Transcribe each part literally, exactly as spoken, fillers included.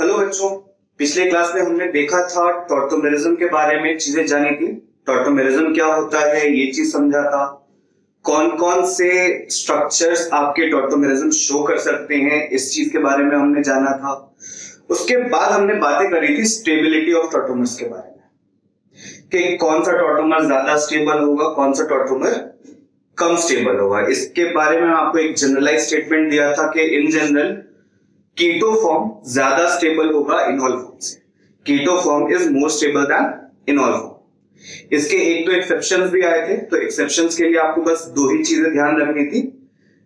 Hello बच्चों, पिछले class में हमने देखा था टॉटोमेरिज्म के बारे में चीजें जानी थी। टॉटोमेरिज्म क्या होता है ये चीज समझा था। कौन कौन से स्ट्रक्चर्स आपके टॉटोमेरिज्म शो कर सकते हैं इस चीज के बारे में हमने जाना था। उसके बाद हमने बातें करी थी स्टेबिलिटी ऑफ टॉटोमर्स के बारे में कि कौन सा टॉटोमर ज्यादा स्टेबल होगा, कौन सा टॉटोमर कम स्टेबल होगा। इसके बारे में आपको एक जनरलाइज स्टेटमेंट दिया था कि इन जनरल कीटो फॉर्म ज्यादा स्टेबल होगा इनॉल फॉर्म से। Keto form is more stable than enol form. इसके एक दो एक्सेप्शंस भी आए थे, तो एक्सेप्शंस के लिए आपको बस दो ही चीजें ध्यान रखनी थी।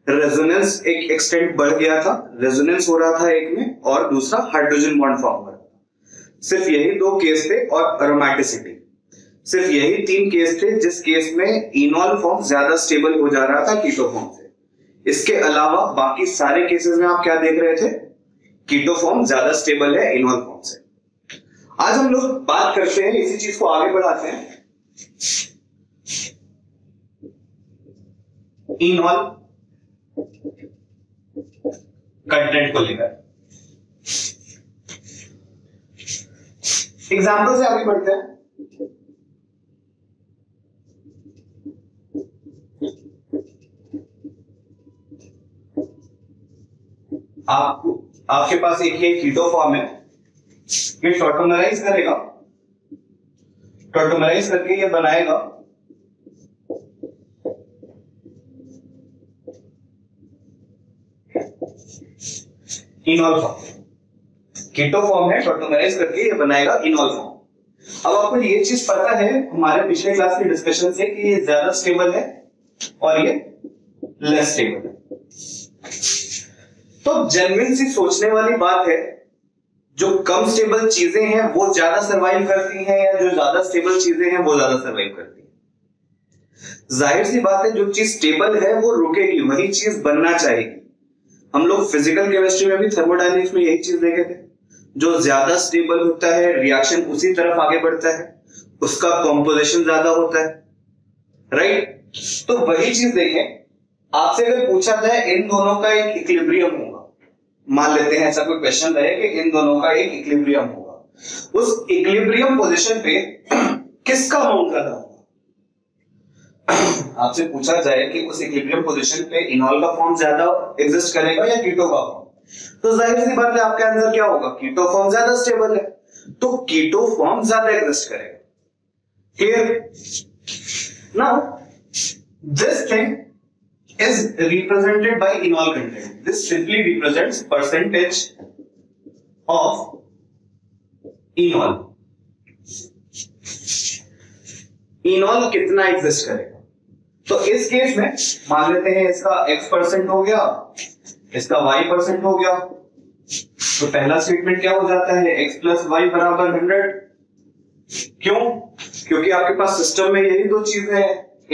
रेजोनेंस एक एक्सटेंट बढ़ गया था, रेजोनेंस हो रहा था एक में, और दूसरा हाइड्रोजन बॉन्ड फॉर्म हो रहा था। सिर्फ यही दो केस थे, और अरोमैटिसिटी, सिर्फ यही तीन केस थे जिस केस में इनॉल फॉर्म ज्यादा स्टेबल हो जा रहा था कीटो फॉर्म से। इसके अलावा बाकी सारे केसेस में आप क्या देख रहे थे, कीटो फॉर्म ज्यादा स्टेबल है इनॉल फॉर्म से। आज हम लोग बात करते हैं, इसी चीज को आगे बढ़ाते हैं, इनॉल कंटेंट को लेकर। एग्जाम्पल से आगे बढ़ते हैं। आपको आपके पास एक ये कीटो फॉर्म है, ये टॉटोमराइज करेगा, टॉटोमराइज करके ये बनाएगा इनॉल फॉर्म। कीटो फॉर्म है, टॉटोमराइज करके ये बनाएगा इनॉल फॉर्म। अब आपको ये चीज पता है हमारे पिछले क्लास के डिस्कशन से कि ये ज्यादा स्टेबल है और ये लेस स्टेबल है। तो जेन्युइन सी सोचने वाली बात है, जो कम स्टेबल चीजें हैं वो ज्यादा सरवाइव करती हैं या जो ज्यादा स्टेबल चीजें हैं वो ज्यादा सरवाइव करती हैं। जाहिर सी बात है, जो चीज स्टेबल है वो रुकेगी, वही चीज बनना चाहेगी। हम लोग फिजिकल केमिस्ट्री में भी थर्मोडायनेमिक्स में यही चीज देखे थे। जो ज्यादा स्टेबल होता है रिएक्शन उसी तरफ आगे बढ़ता है, उसका कॉम्पोजिशन ज्यादा होता है, राइट। तो वही चीज देखें, आपसे अगर पूछा जाए इन दोनों का एक इक्विलिब्रियम होगा, मान लेते हैं ऐसा कोई क्वेश्चन रहे कि इन दोनों का एक इक्विलिब्रियम होगा, उस इक्विलिब्रियम पोजीशन पे किसका अमाउंट ज्यादा होगा। आपसे पूछा जाए कि उस इक्विलिब्रियम पोजीशन पे इनॉल का फॉर्म ज्यादा एग्जिस्ट करेगा या कीटो का फॉर्म, तो जाहिर सी बात है आपका आंसर क्या होगा, कीटो फॉर्म ज्यादा स्टेबल है तो कीटो फॉर्म ज्यादा एग्जिस्ट करेगा। Clear? Now this thing is represented by enol content. This simply represents percentage of enol. Enol कितना exist करेगा? तो इस केस में मान लेते हैं इसका x परसेंट हो गया, इसका y परसेंट हो गया, तो पहला स्टेटमेंट क्या हो जाता है, x plus y बराबर हंड्रेड। क्यों? क्योंकि आपके पास सिस्टम में यही दो चीजें हैं,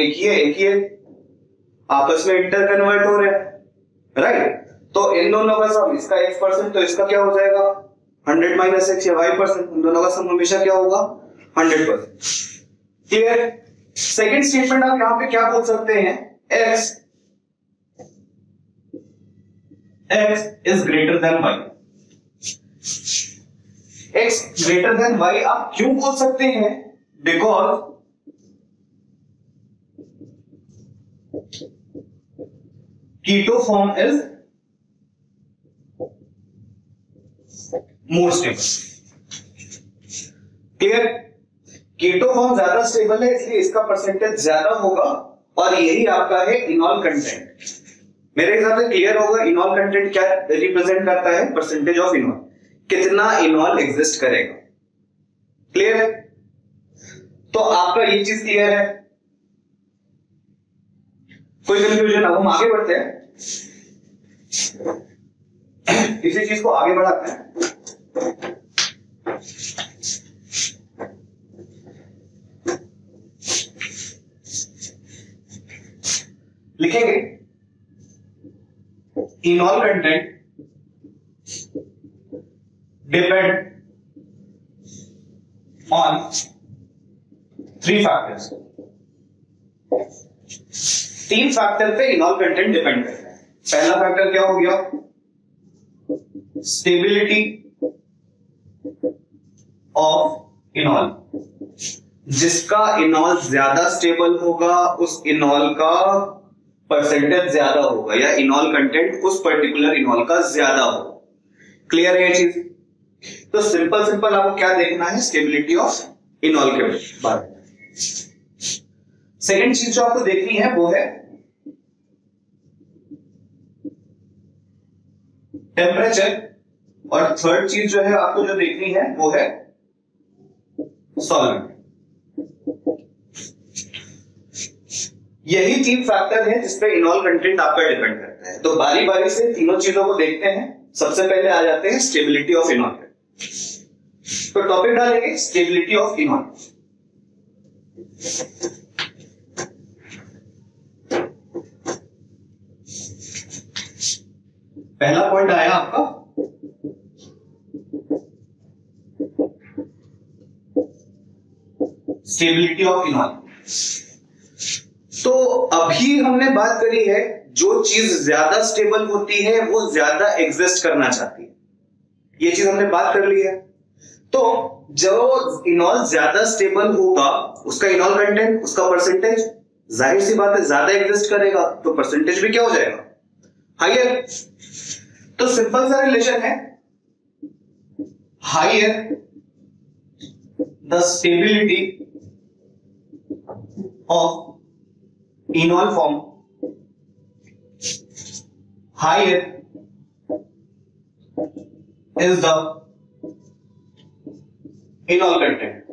एक ही है एक ही है, आपस में इंटर कन्वर्ट हो रहे हैं, राइट। तो इन दोनों का सम, इसका x परसेंट तो इसका क्या हो जाएगा हंड्रेड माइनस x, या y परसेंट, उन दोनों का सम हमेशा क्या होगा hundred percent. Clear? Second statement आप यहां पे क्या बोल सकते हैं, x x is greater than y। x greater than y आप क्यों बोल सकते हैं, because keto form is more stable. Clear? Keto form ज्यादा स्टेबल है इसलिए इसका परसेंटेज ज्यादा होगा, और यही आपका है इनॉल कंटेंट। मेरे हिसाब से क्लियर होगा इनॉल कंटेंट क्या रिप्रेजेंट करता है, परसेंटेज ऑफ इनॉल, कितना इनॉल एग्जिस्ट करेगा। क्लियर है? तो आपका ये चीज क्लियर है, कोई कंफ्यूजन। अब हम आगे बढ़ते हैं, इसी चीज को आगे बढ़ाते हैं। लिखेंगे enol content depend on three factors. तीन फैक्टर पे इनॉल कंटेंट डिपेंड करता है। पहला फैक्टर क्या हो गया, स्टेबिलिटी ऑफ इनॉल, जिसका इनॉल ज्यादा स्टेबल होगा उस इनॉल का परसेंटेज ज्यादा होगा या इनॉल कंटेंट उस पर्टिकुलर इनॉल का ज्यादा होगा। क्लियर है चीज? तो सिंपल सिंपल आपको क्या देखना है, स्टेबिलिटी ऑफ इनॉल के बाद। सेकेंड चीज जो आपको देखनी है वो है टेम्परेचर, और थर्ड चीज जो है आपको जो देखनी है वो है सॉल्वेंट। यही तीन फैक्टर हैं जिसपे इनॉल कंटेंट आपका डिपेंड करता है। तो बारी बारी से तीनों चीजों को देखते हैं। सबसे पहले आ जाते हैं स्टेबिलिटी ऑफ इनॉल। तो टॉपिक डालेंगे स्टेबिलिटी ऑफ इनॉल। पहला पॉइंट आया आपका स्टेबिलिटी ऑफ इनॉल। तो अभी हमने बात करी है जो चीज ज्यादा स्टेबल होती है वो ज्यादा एग्जिस्ट करना चाहती है, ये चीज हमने बात कर ली है। तो जो इनॉल ज्यादा स्टेबल होगा उसका इनॉल कंटेंट, उसका परसेंटेज जाहिर सी बात है ज्यादा एग्जिस्ट करेगा, तो परसेंटेज भी क्या हो जाएगा, हायर। तो सिंपल सा रिलेशन है, higher the stability of Enol form, higher is the enol content.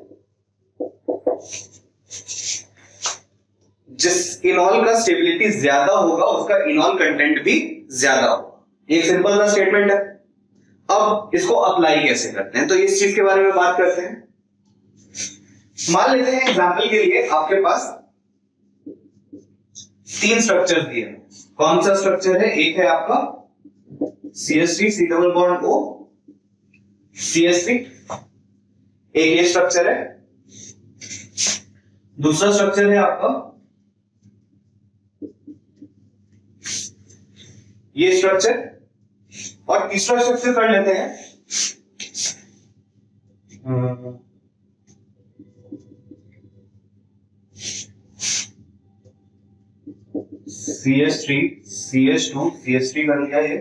जिस इनॉल का स्टेबिलिटी ज्यादा होगा उसका इनॉल कंटेंट भी ज्यादा होगा। एक सिंपल सा स्टेटमेंट है। अब इसको अप्लाई कैसे करते हैं, तो इस चीज के बारे में बात करते हैं। मान लेते हैं एग्जाम्पल के लिए आपके पास तीन स्ट्रक्चर दिए। कौन सा स्ट्रक्चर है? एक है आपका C S C, C double bond O, C S C, एक ये स्ट्रक्चर है। दूसरा स्ट्रक्चर है आपका ये स्ट्रक्चर, और तीसरा स्ट्रक्चर कर लेते हैं C H three C H two C H three कर लिया, ये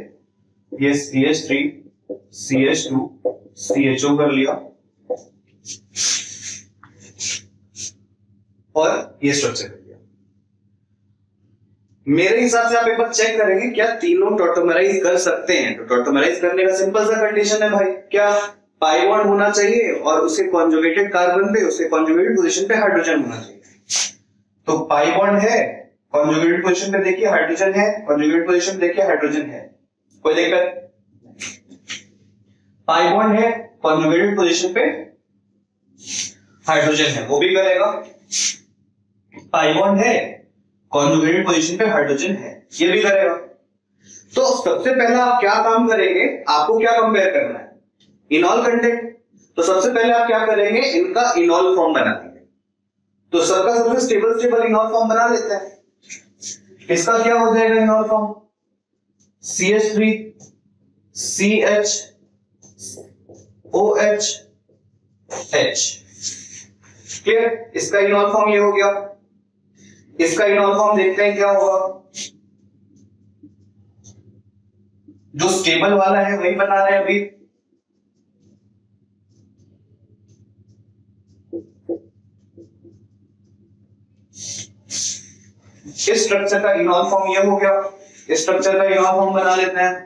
ये C H three C H two C H O कर लिया, और ये स्ट्रक्चर कर लिया। मेरे हिसाब से आप एक बार चेक करेंगे क्या तीनों टॉटोमेराइज कर सकते हैं। तो टॉटोमेराइज करने का सिंपल सा कंडीशन है भाई, क्या पाई बॉन्ड होना चाहिए और उसके कॉन्जुगेटेड कार्बन पे, उसके कॉन्जुगेटेड पोजीशन पे हाइड्रोजन होना चाहिए। तो पाई बॉन्ड है, कॉन्जुगेटेड पोजीशन पे देखिए हाइड्रोजन है, कॉन्जुगेटेड पोजीशन देखिए हाइड्रोजन है, कोई दिक्कत? पाई बॉन्ड है, कॉन्जुगेटेड पोजीशन पे हाइड्रोजन है, वो भी करेगा। पाई बॉन्ड है, कॉन्जुगेटेड पोजीशन पे हाइड्रोजन है, ये भी करेगा। तो सबसे पहला आप क्या काम करेंगे, आपको क्या कंपेयर करना है, इनॉल कंटेंट। तो सबसे पहले आप क्या करेंगे, इनका इनॉल फॉर्म बना देंगे। तो सबका सबसे स्टेबल स्टेबल इनॉल फॉर्म बना लेते हैं। इसका क्या हो जाएगा enol form, C H three C H O H H। Clear? इसका इनॉल फॉर्म ये हो गया। इसका इनॉल फॉर्म देखते हैं क्या होगा, जो स्टेबल वाला है वही बना रहे हैं अभी। इस स्ट्रक्चर का इनॉल फॉर्म ये हो गया। इस स्ट्रक्चर का इनॉल फॉर्म बना लेते हैं,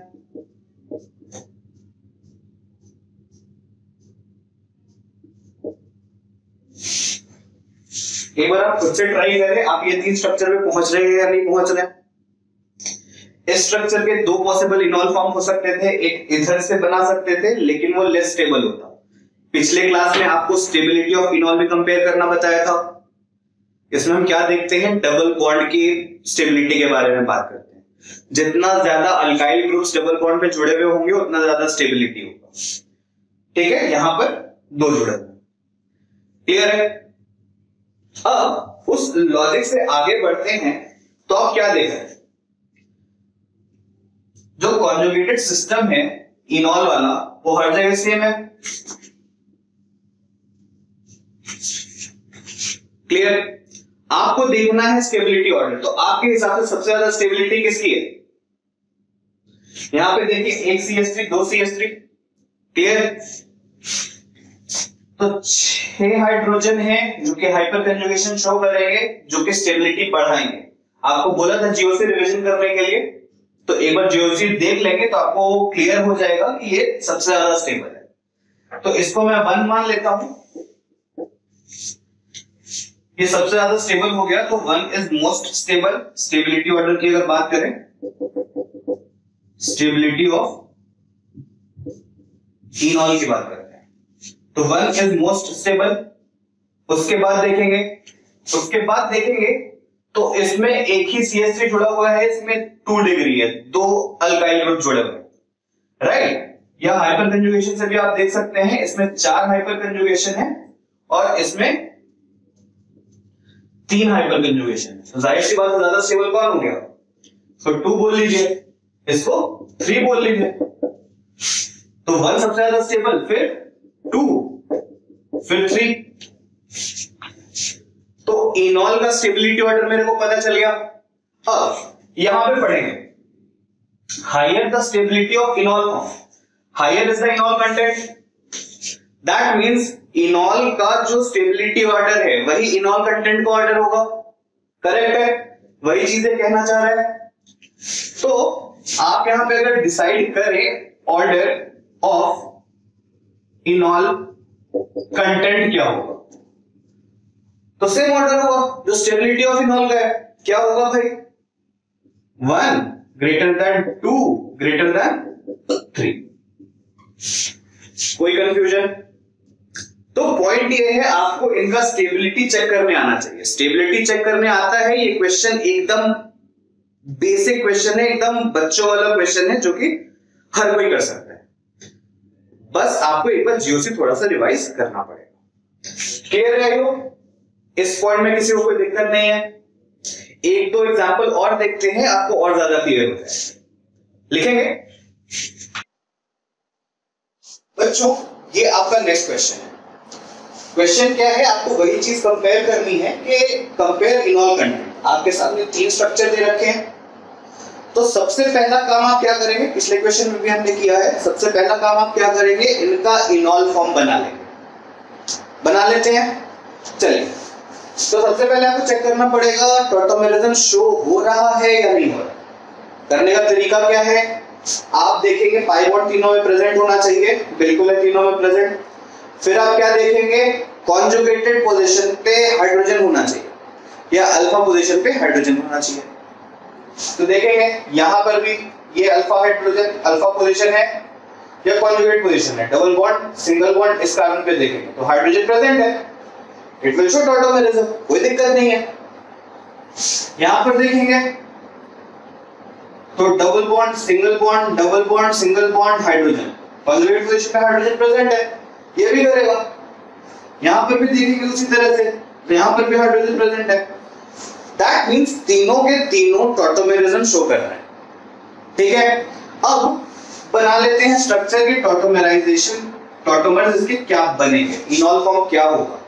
एक बार आप खुद से ट्राई करें आप ये तीन स्ट्रक्चर पे पहुंच रहे हैं या नहीं पहुंच रहे। इस स्ट्रक्चर के दो पॉसिबल इनॉल फॉर्म हो सकते थे, एक ईथर से बना सकते थे लेकिन वो लेस स्टेबल होता। पिछले क्लास में आपको स्टेबिलिटी ऑफ इनॉल भी कंपेयर करना बताया था। इसमें हम क्या देखते हैं, डबल बॉन्ड की स्टेबिलिटी के बारे में बात करते हैं। जितना ज्यादा अल्काइल ग्रुप्स डबल बॉन्ड पे जुड़े हुए होंगे उतना ज्यादा स्टेबिलिटी होगा। ठीक है, यहां पर दो जुड़े हुए। क्लियर है? अब उस लॉजिक से आगे बढ़ते हैं। तो आप क्या देखा, जो कॉन्जुगेटेड सिस्टम है इनॉल वाला वो हर जगह सेम है। क्लियर? आपको देखना है स्टेबिलिटी ऑर्डर, तो आपके हिसाब से सबसे ज्यादा स्टेबिलिटी किसकी है? यहां पे देखिए एक सी एस थ्री, दो सी एस थ्री, क्लियर? तो छह हाइड्रोजन है जो कि हाइपर कंजुगेशन शो करेंगे, जो कि स्टेबिलिटी बढ़ाएंगे। आपको बोला था जीओसी रिवीजन करने के लिए, तो एक बार जीओसी देख लेंगे तो आपको क्लियर हो जाएगा कि ये सबसे ज्यादा स्टेबल है। तो इसको मैं वन मान लेता हूं, ये सबसे ज्यादा स्टेबल हो गया। तो one is most stable. Stability order की अगर बात करें, स्टेबिलिटी ऑफ इनॉल की बात करते हैं, तो वन इज मोस्ट स्टेबल। उसके बाद देखेंगे उसके बाद देखेंगे तो इसमें एक ही सी एस थ्री जुड़ा हुआ है, इसमें टू डिग्री है, दो अल्काइल ग्रुप जुड़े हुए हैं, राइट? यह हाइपर कंजुगेशन से भी आप देख सकते हैं, इसमें चार हाइपर कंजुगेशन है और इसमें तीन हाइपर कंजुगेशन है। जाहिर सी बात है ज्यादा स्टेबल कौन हो गया? तो टू बोल लीजिए, इसको थ्री बोल लीजिए। तो वन सबसे ज्यादा स्टेबल, फिर टू, फिर थ्री। तो इनॉल का स्टेबिलिटी ऑर्डर मेरे को पता चल गया। अब यहां पे पढ़ेंगे, higher the stability of enol form, higher is the enol content. That means enol का जो स्टेबिलिटी ऑर्डर है वही इनॉल कंटेंट का ऑर्डर होगा, करेक्ट है? वही चीजें कहना चाह रहा है। तो आप यहां पे अगर डिसाइड करें ऑर्डर ऑफ इनॉल कंटेंट क्या होगा, तो सेम ऑर्डर होगा जो स्टेबिलिटी ऑफ इनॉल का है। क्या होगा भाई? One greater than two greater than three. कोई कंफ्यूजन? तो पॉइंट ये है, आपको इनका स्टेबिलिटी चेक करने आना चाहिए। स्टेबिलिटी चेक करने आता है, ये क्वेश्चन एकदम बेसिक क्वेश्चन है, एकदम बच्चों वाला क्वेश्चन है जो कि हर कोई कर सकता है। बस आपको एक बार जीओसी थोड़ा सा रिवाइज करना पड़ेगा। क्लियर है? यो इस पॉइंट में किसी को कोई दिक्कत नहीं है। एक दो एग्जाम्पल और देखते हैं, आपको और ज्यादा क्लियर होता है। लिखेंगे बच्चों, ये आपका नेक्स्ट क्वेश्चन है। क्वेश्चन क्या है? आपको वही चीज कंपेयर करनी है कि कंपेयर इनॉल कंटेंट। आपके सामने तीन स्ट्रक्चर दे रखे हैं, तो सबसे पहला काम आप क्या करेंगे, पिछले क्वेश्चन में भी हमने किया है, सबसे पहला काम आप क्या करेंगे, इनका इनॉल फॉर्म बना लेंगे। बना लेते हैं, चलिए। तो सबसे पहले आपको चेक करना पड़ेगा टॉटोमेरिज्म शो हो रहा है या नहीं हो रहा। करने का तरीका क्या है, आप देखेंगे पाइवोट तीनों में प्रेजेंट होना चाहिए, बिल्कुल है तीनों में प्रेजेंट। फिर आप क्या देखेंगे, कॉन्जुगेटेड पोजीशन पे हाइड्रोजन होना चाहिए या अल्फा पोजीशन पे हाइड्रोजन होना चाहिए। तो देखेंगे यहां पर भी ये अल्फा हाइड्रोजन अल्फा पोजीशन है या कॉन्जुगेट पोजीशन है, डबल बॉन्ड सिंगल बॉन्ड, इस कार्बन पे देखेंगे तो हाइड्रोजन प्रेजेंट है, इट विल शो टॉटोमेरिज्म, कोई दिक्कत नहीं है। यहां पर देखेंगे तो double bond single bond double bond single bond hydrogen, conjugate position पे हाइड्रोजन प्रेजेंट है, ये भी करेगा। यहां पर भी देखेंगे उसी तरह से, तो यहां पर भी हाइड्रोजन प्रेजेंट है। दैट मींस तीनों के तीनों टॉटोमेरिज्म शो कर रहे हैं, ठीक है? अब बना लेते हैं स्ट्रक्चर की टॉटोमेराइजेशन, टॉटोमर्स इसके क्या बनेंगे, इनॉल फॉर्म क्या होगा।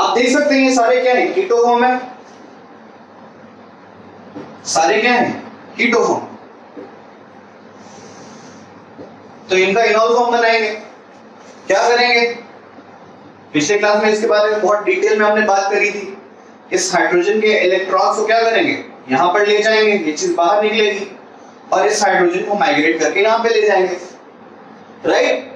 आप देख सकते हैं ये सारे क्या है, कीटो फॉर्म है, सारे क्या है, कीटो फॉर्म। तो इनका इनॉल फॉर्म बनाएंगे, क्या करेंगे, पिछले क्लास में इसके बारे में बहुत डिटेल में हमने बात करी थी। इस हाइड्रोजन के इलेक्ट्रॉन्स को क्या करेंगे, यहां पर ले जाएंगे, ये चीज बाहर निकलेगी और इस हाइड्रोजन को माइग्रेट करके यहां पे ले जाएंगे, राइट?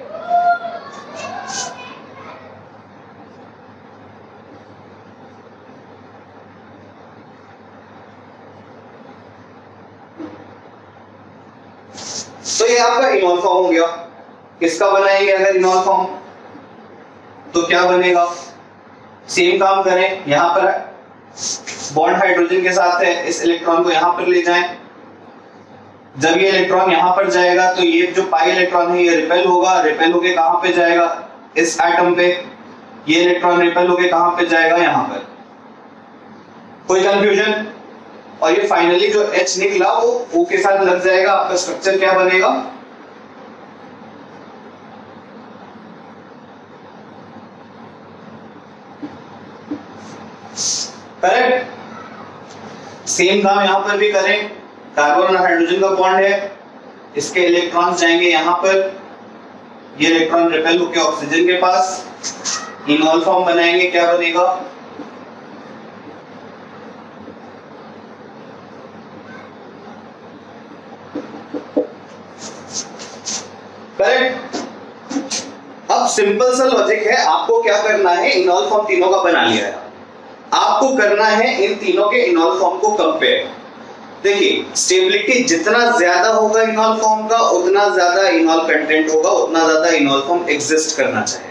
तो ये आपका इनॉल फॉर्म हो गया। किसका बनाएंगे अगर इनॉल फॉर्म, तो क्या बनेगा, सेम काम करें, यहां पर बॉन्ड हाइड्रोजन के साथ है, इस इलेक्ट्रॉन को यहां पर ले जाएं। जब ये इलेक्ट्रॉन यहां पर जाएगा तो ये जो पाई इलेक्ट्रॉन है ये रिपेल होगा, रिपेल होके कहां पे जाएगा, इस एटम पे। ये इलेक्ट्रॉन रिपेल होके कहां पे जाएगा, यहां पर। कोई कंफ्यूजन? और ये फाइनली जो एच निकला वो ओ के साथ लग जाएगा, आपका स्ट्रक्चर क्या बनेगा, करेक्ट। सेम काम यहां पर भी करें, कार्बन और हाइड्रोजन का बॉन्ड है, इसके इलेक्ट्रॉन्स जाएंगे यहां पर, ये इलेक्ट्रॉन रिपेल होकर ऑक्सीजन के पास इनोल फॉर्म बनाएंगे, क्या बनेगा करेक्ट। अब सिंपल सा लॉजिक है, आपको क्या करना है, इनोल फॉर्म तीनों का बना लिया है, आपको करना है इन तीनों के इनोल फॉर्म को कंपेयर। देखिए स्टेबिलिटी जितना ज्यादा होगा इनोल फॉर्म का, उतना ज्यादा इनोल कंटेंट होगा, उतना ज्यादा इनोल फॉर्म एग्जिस्ट करना चाहिए।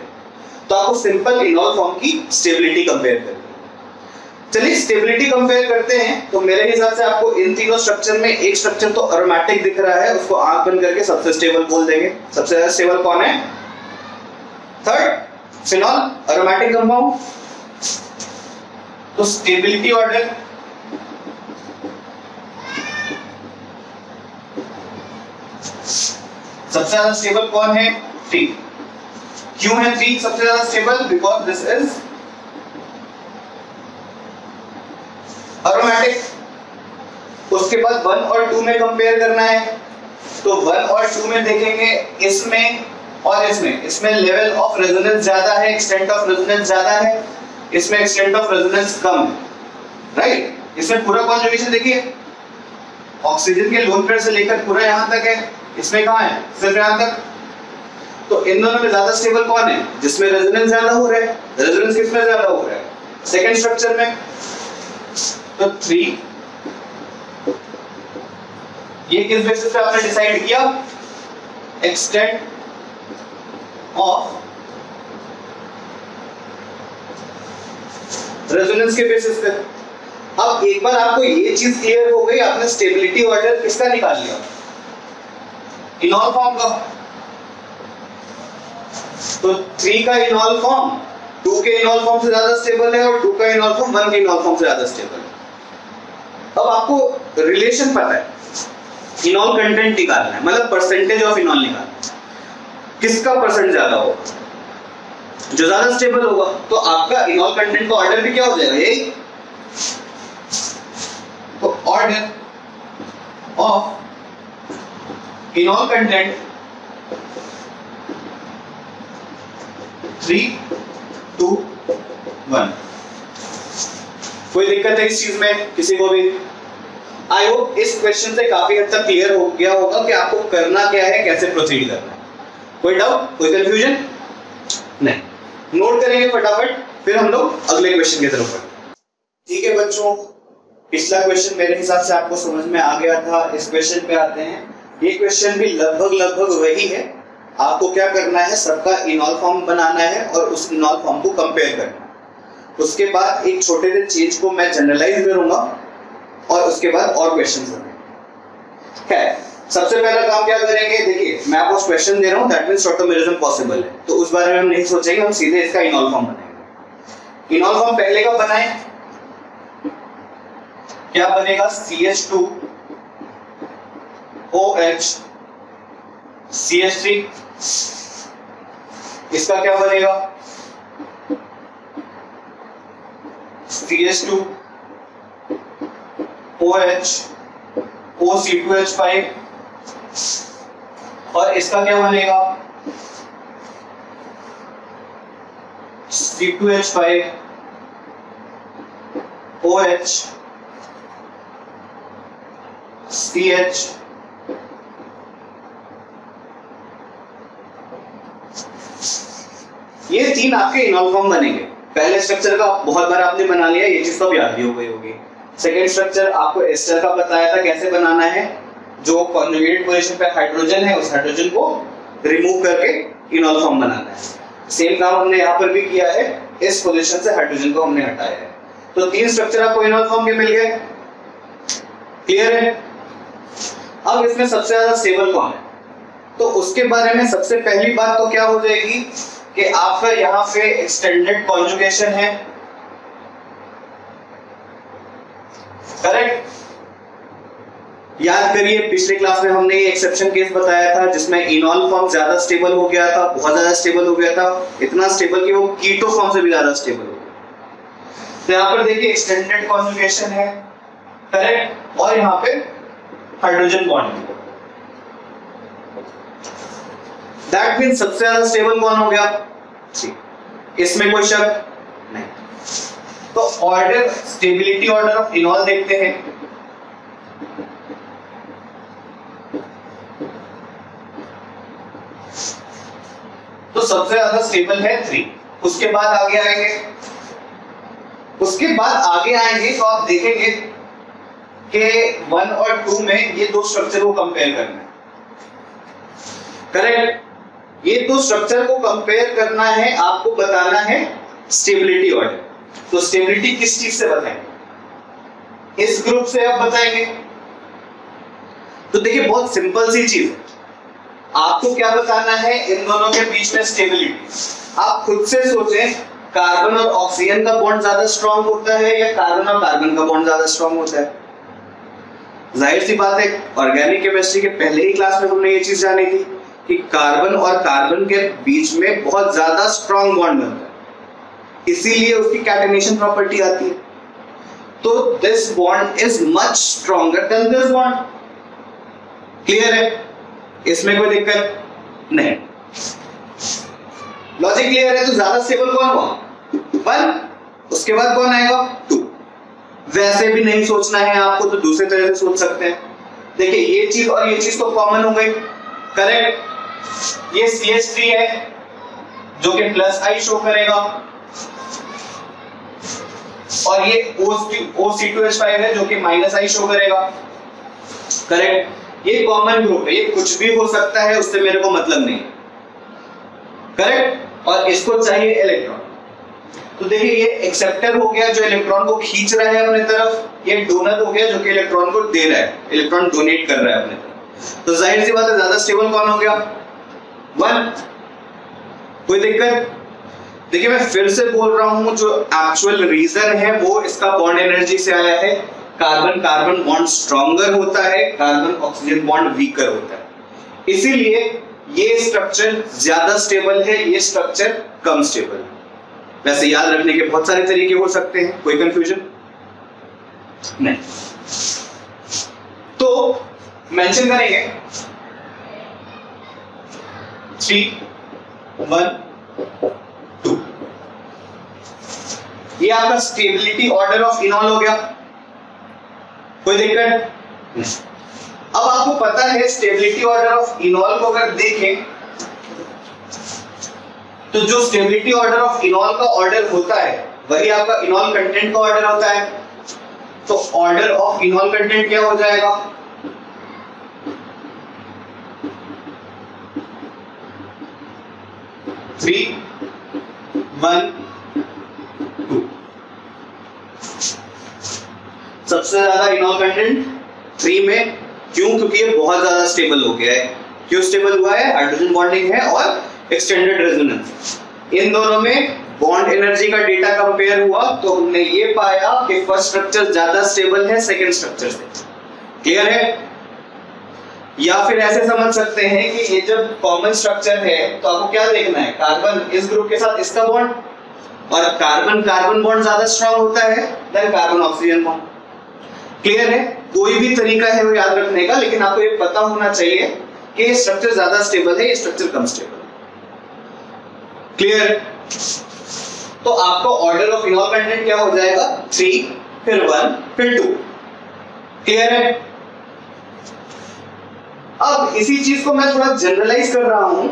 तो आपको सिंपल इनोल फॉर्म की स्टेबिलिटी कंपेयर करनी है। चलिए स्टेबिलिटी कंपेयर करते हैं। तो मेरे हिसाब से आपको इन तीनों स्ट्रक्चर में एक स्ट्रक्चर तो एरोमेटिक दिख रहा है, उसको आंख बंद करके सबसे स्टेबल बोल देंगे। सबसे ज्यादा स्टेबल कौन है? Third phenol aromatic compound. तो स्टेबिलिटी ऑर्डर सबसे ज्यादा स्टेबल कौन है? थ्री। क्यों है थ्री सबसे ज्यादा stable? Because this is aromatic. उसके बाद वन और टू में कंपेयर करना है, तो वन और टू में देखेंगे इसमें और इसमें, इसमें लेवल ऑफ रेजोनेंस ज्यादा है, एक्सटेंट ऑफ रेजोनेंस ज्यादा है, इसमें एक्सटेंट ऑफ रेजोनेंस कम है, राइट। इसमें पूरा कॉन्जुगेशन देखिए, ऑक्सीजन के लोन पेयर से लेकर पूरा यहां तक है, इसमें कहां है? सिर्फ यहां तक। तो इन दोनों में ज्यादा स्टेबल कौन है? जिसमें रेजोनेंस ज्यादा हो रहा है। रेजोनेंस किसमें ज्यादा हो रहा है? सेकंड स्ट्रक्चर में। तो थ्री, ये किस बेसिस पे आपने डिसाइड किया? एक्सटेंट ऑफ रेजोनेंस के बेसिस पे। अब एक बार आपको ये चीज क्लियर हो गई, आपने स्टेबिलिटी ऑर्डर किसका निकाल लिया? इनॉल फॉर्म का। तो थ्री का इनॉल फॉर्म टू के इनॉल फॉर्म से ज्यादा स्टेबल है, और टू का इनॉल फॉर्म वन के इनॉल फॉर्म से ज्यादा स्टेबल है। अब आपको रिलेशन पता है, इनॉल कंटेंट निकालना है, मतलब परसेंटेज ऑफ इनॉल निकालना है, किसका परसेंट ज्यादा होगा, जो ज्यादा स्टेबल होगा। तो आपका इनॉल कंटेंट का ऑर्डर भी क्या हो जाएगा? यही। तो order of enol content three two one. कोई दिक्कत है इस चीज में किसी को भी? आई होप इस क्वेश्चन से काफी हद तक क्लियर हो गया होगा कि आपको करना क्या है, कैसे प्रोसीड करना है। कोई डाउट, कोई कंफ्यूजन नहीं? नोट करेंगे फटाफट, फिर हम लोग अगले क्वेश्चन की तरफ बढ़ेंगे। ठीक है बच्चों, पिछला क्वेश्चन मेरे हिसाब से आपको समझ में आ गया था। इस क्वेश्चन पे आते हैं। ये क्वेश्चन भी लगभग लगभग वही है। आपको क्या करना है? सबका इनॉल फॉर्म बनाना है और उस इनॉल फॉर्म को कंपेयर करना है। उसके बाद एक छोटे से चीज को मैं जनरलाइज करूंगा और उसके बाद और क्वेश्चंस होंगे। खैर, सबसे पहला काम क्या करेंगे? देखिए, मैं आपको क्वेश्चन दे रहा हूँ, दैट मींस टॉटोमेरिज्म पॉसिबल है, तो उस बारे में हम नहीं सोचेंगे, हम सीधे इसका इनॉल फॉर्म बनाएंगे। इनॉल फॉर्म पहले का बनाए, क्या बनेगा? C H two OH C H three. इसका क्या बनेगा? C H two OH O C two H five. और इसका क्या बनेगा? C two H five OH C H. ये तीन आपके इनॉल फॉर्म बनेंगे। पहले स्ट्रक्चर का बहुत बार आपने बना लिया, ये चीज तो याद भी हो गई होगी। सेकेंड स्ट्रक्चर आपको एस्टर का बताया था कैसे बनाना है, जो कॉन्जुगेट पोजीशन पे हाइड्रोजन है, उस हाइड्रोजन को रिमूव करके इनॉल फॉर्म बनाना है। सेम काम हमने यहाँ पर भी किया है, इस पोजीशन से हाइड्रोजन को हमने हटाया है। तो तीन स्ट्रक्चर आपको इनॉल फॉर्म के मिल गए, क्लियर है। अब इसमें सबसे ज्यादा स्टेबल कौन है, तो उसके बारे में सबसे पहली बात तो क्या हो जाएगी कि आपका यहां पे एक्सटेंडेड कॉन्जुगेशन है, करेक्ट। याद करिए पिछले क्लास में हमने ये एक्सेप्शन केस बताया था, जिसमें इनॉल फॉर्म ज्यादा स्टेबल हो गया था, बहुत ज्यादा स्टेबल हो गया था, इतना स्टेबल कि वो कीटो फॉर्म से भी ज्यादा स्टेबल हो गया। तो यहाँ पर देखिए एक्सटेंडेड कॉन्जुगेशन है, करेक्ट, और यहाँ पे हाइड्रोजन बॉन्ड। दैट मीन सबसे ज्यादा स्टेबल कौन हो गया, ठीक, इसमें कोई शक नहीं। तो order, stability order of enol देखते हैं। तो सबसे ज्यादा स्टेबल है थ्री, उसके बाद आगे आएंगे, उसके बाद आगे आएंगे तो आप देखेंगे कि वन और टू में ये दो स्ट्रक्चर को कंपेयर करना है, करेक्ट, ये दो स्ट्रक्चर को कंपेयर करना है, आपको बताना है स्टेबिलिटी ऑर्डर। तो स्टेबिलिटी किस चीज से बताएंगे, इस ग्रुप से आप बताएंगे। तो देखिए बहुत सिंपल सी चीज है, आपको क्या बताना है, इन दोनों के बीच में स्टेबिलिटी। आप खुद से सोचें, कार्बन और ऑक्सीजन का बॉन्ड ज्यादा स्ट्रांग होता है या कार्बन और कार्बन का बॉन्ड ज्यादा स्ट्रांग होता है। जाहिर सी बात है, ऑर्गेनिक केमिस्ट्री के पहले ही क्लास में हमने ये चीज जानी थी कि कार्बन और कार्बन के बीच में बहुत ज्यादा स्ट्रांग बॉन्ड बनता है, इसीलिए उसकी कैटेनेशन प्रॉपर्टी आती है। तो this bond is much stronger than this bond, clear है, इसमें कोई दिक्कत नहीं, लॉजिक क्लियर है। तो ज्यादा स्टेबल कौन हुआ, वन, उसके बाद कौन आएगा, टू। वैसे भी नहीं सोचना है आपको, तो दूसरे तरह से सोच सकते हैं। देखिए ये चीज और ये चीज तो कॉमन हो गई, करेक्ट, ये सी एच थ्री है जो कि प्लस आई शो करेगा, और ये O C two H five है जो कि माइनस आई शो करेगा, करेक्ट। ये कॉमन ग्रुप है, ये कुछ भी हो सकता है, उससे मेरे को मतलब नहीं, करेक्ट, और इसको चाहिए इलेक्ट्रॉन। तो देखिए ये एक्सेप्टर हो गया जो इलेक्ट्रॉन को खींच रहा है अपने तरफ, ये डोनर हो गया जो कि इलेक्ट्रॉन को दे रहा है, इलेक्ट्रॉन डोनेट कर रहा है अपने तरफ। तो जाहिर सी बात है ज्यादा स्टेबल कौन हो गया, वन, कोई दिक्कत। देखिए मैं फिर से बोल रहा हूं, जो एक्चुअल रीजन है वो इसका बॉन्ड एनर्जी से आया है। कार्बन कार्बन बॉन्ड स्ट्रॉन्गर होता है, कार्बन ऑक्सीजन बॉन्ड वीकर होता है, इसीलिए ये स्ट्रक्चर ज्यादा स्टेबल है, ये स्ट्रक्चर कम स्टेबल है। वैसे याद रखने के बहुत सारे तरीके हो सकते हैं, कोई कंफ्यूजन नहीं। तो मेंशन करेंगे थ्री, वन, टू, ये आपका स्टेबिलिटी ऑर्डर ऑफ इनॉल हो गया, कोई दिक्कत नहीं। अब आपको पता है स्टेबिलिटी ऑर्डर ऑफ इनॉल को अगर देखें तो जो स्टेबिलिटी ऑर्डर ऑफ इनॉल का ऑर्डर होता है वही आपका इनॉल कंटेंट का ऑर्डर होता है। तो ऑर्डर ऑफ इनॉल कंटेंट क्या हो जाएगा, थ्री, वन, टू। सबसे ज्यादा इनॉल कंटेंट थ्री में, क्यों, क्योंकि ये बहुत ज्यादा स्टेबल हो गया है। क्यों स्टेबल हुआ है, हाइड्रोजन बॉन्डिंग है और एक्सटेंडेड रेजोनेंस, इन दोनों में बॉन्ड एनर्जी का डेटा कंपेयर हुआ तो हमने ये पाया कि फर्स्ट स्ट्रक्चर ज्यादा स्टेबल है सेकंड स्ट्रक्चर से, क्लियर है। या फिर ऐसे समझ सकते हैं कि ये जब कॉमन स्ट्रक्चर है तो आपको क्या देखना है, कार्बन इस ग्रुप के साथ इसका बॉन्ड, और कार्बन कार्बन बॉन्ड ज्यादा स्ट्रांग होता है than carbon oxygen bond, clear है। कोई भी तरीका है वो याद रखने का, लेकिन आपको ये पता होना चाहिए कि ये स्ट्रक्चर ज्यादा स्टेबल है, ये स्ट्रक्चर कम स्टेबल है, क्लियर। तो आपका ऑर्डर ऑफ इनॉल कंटेंट क्या हो जाएगा, थ्री, फिर वन, फिर टू, क्लियर है। अब इसी चीज को मैं थोड़ा जनरलाइज कर रहा हूं,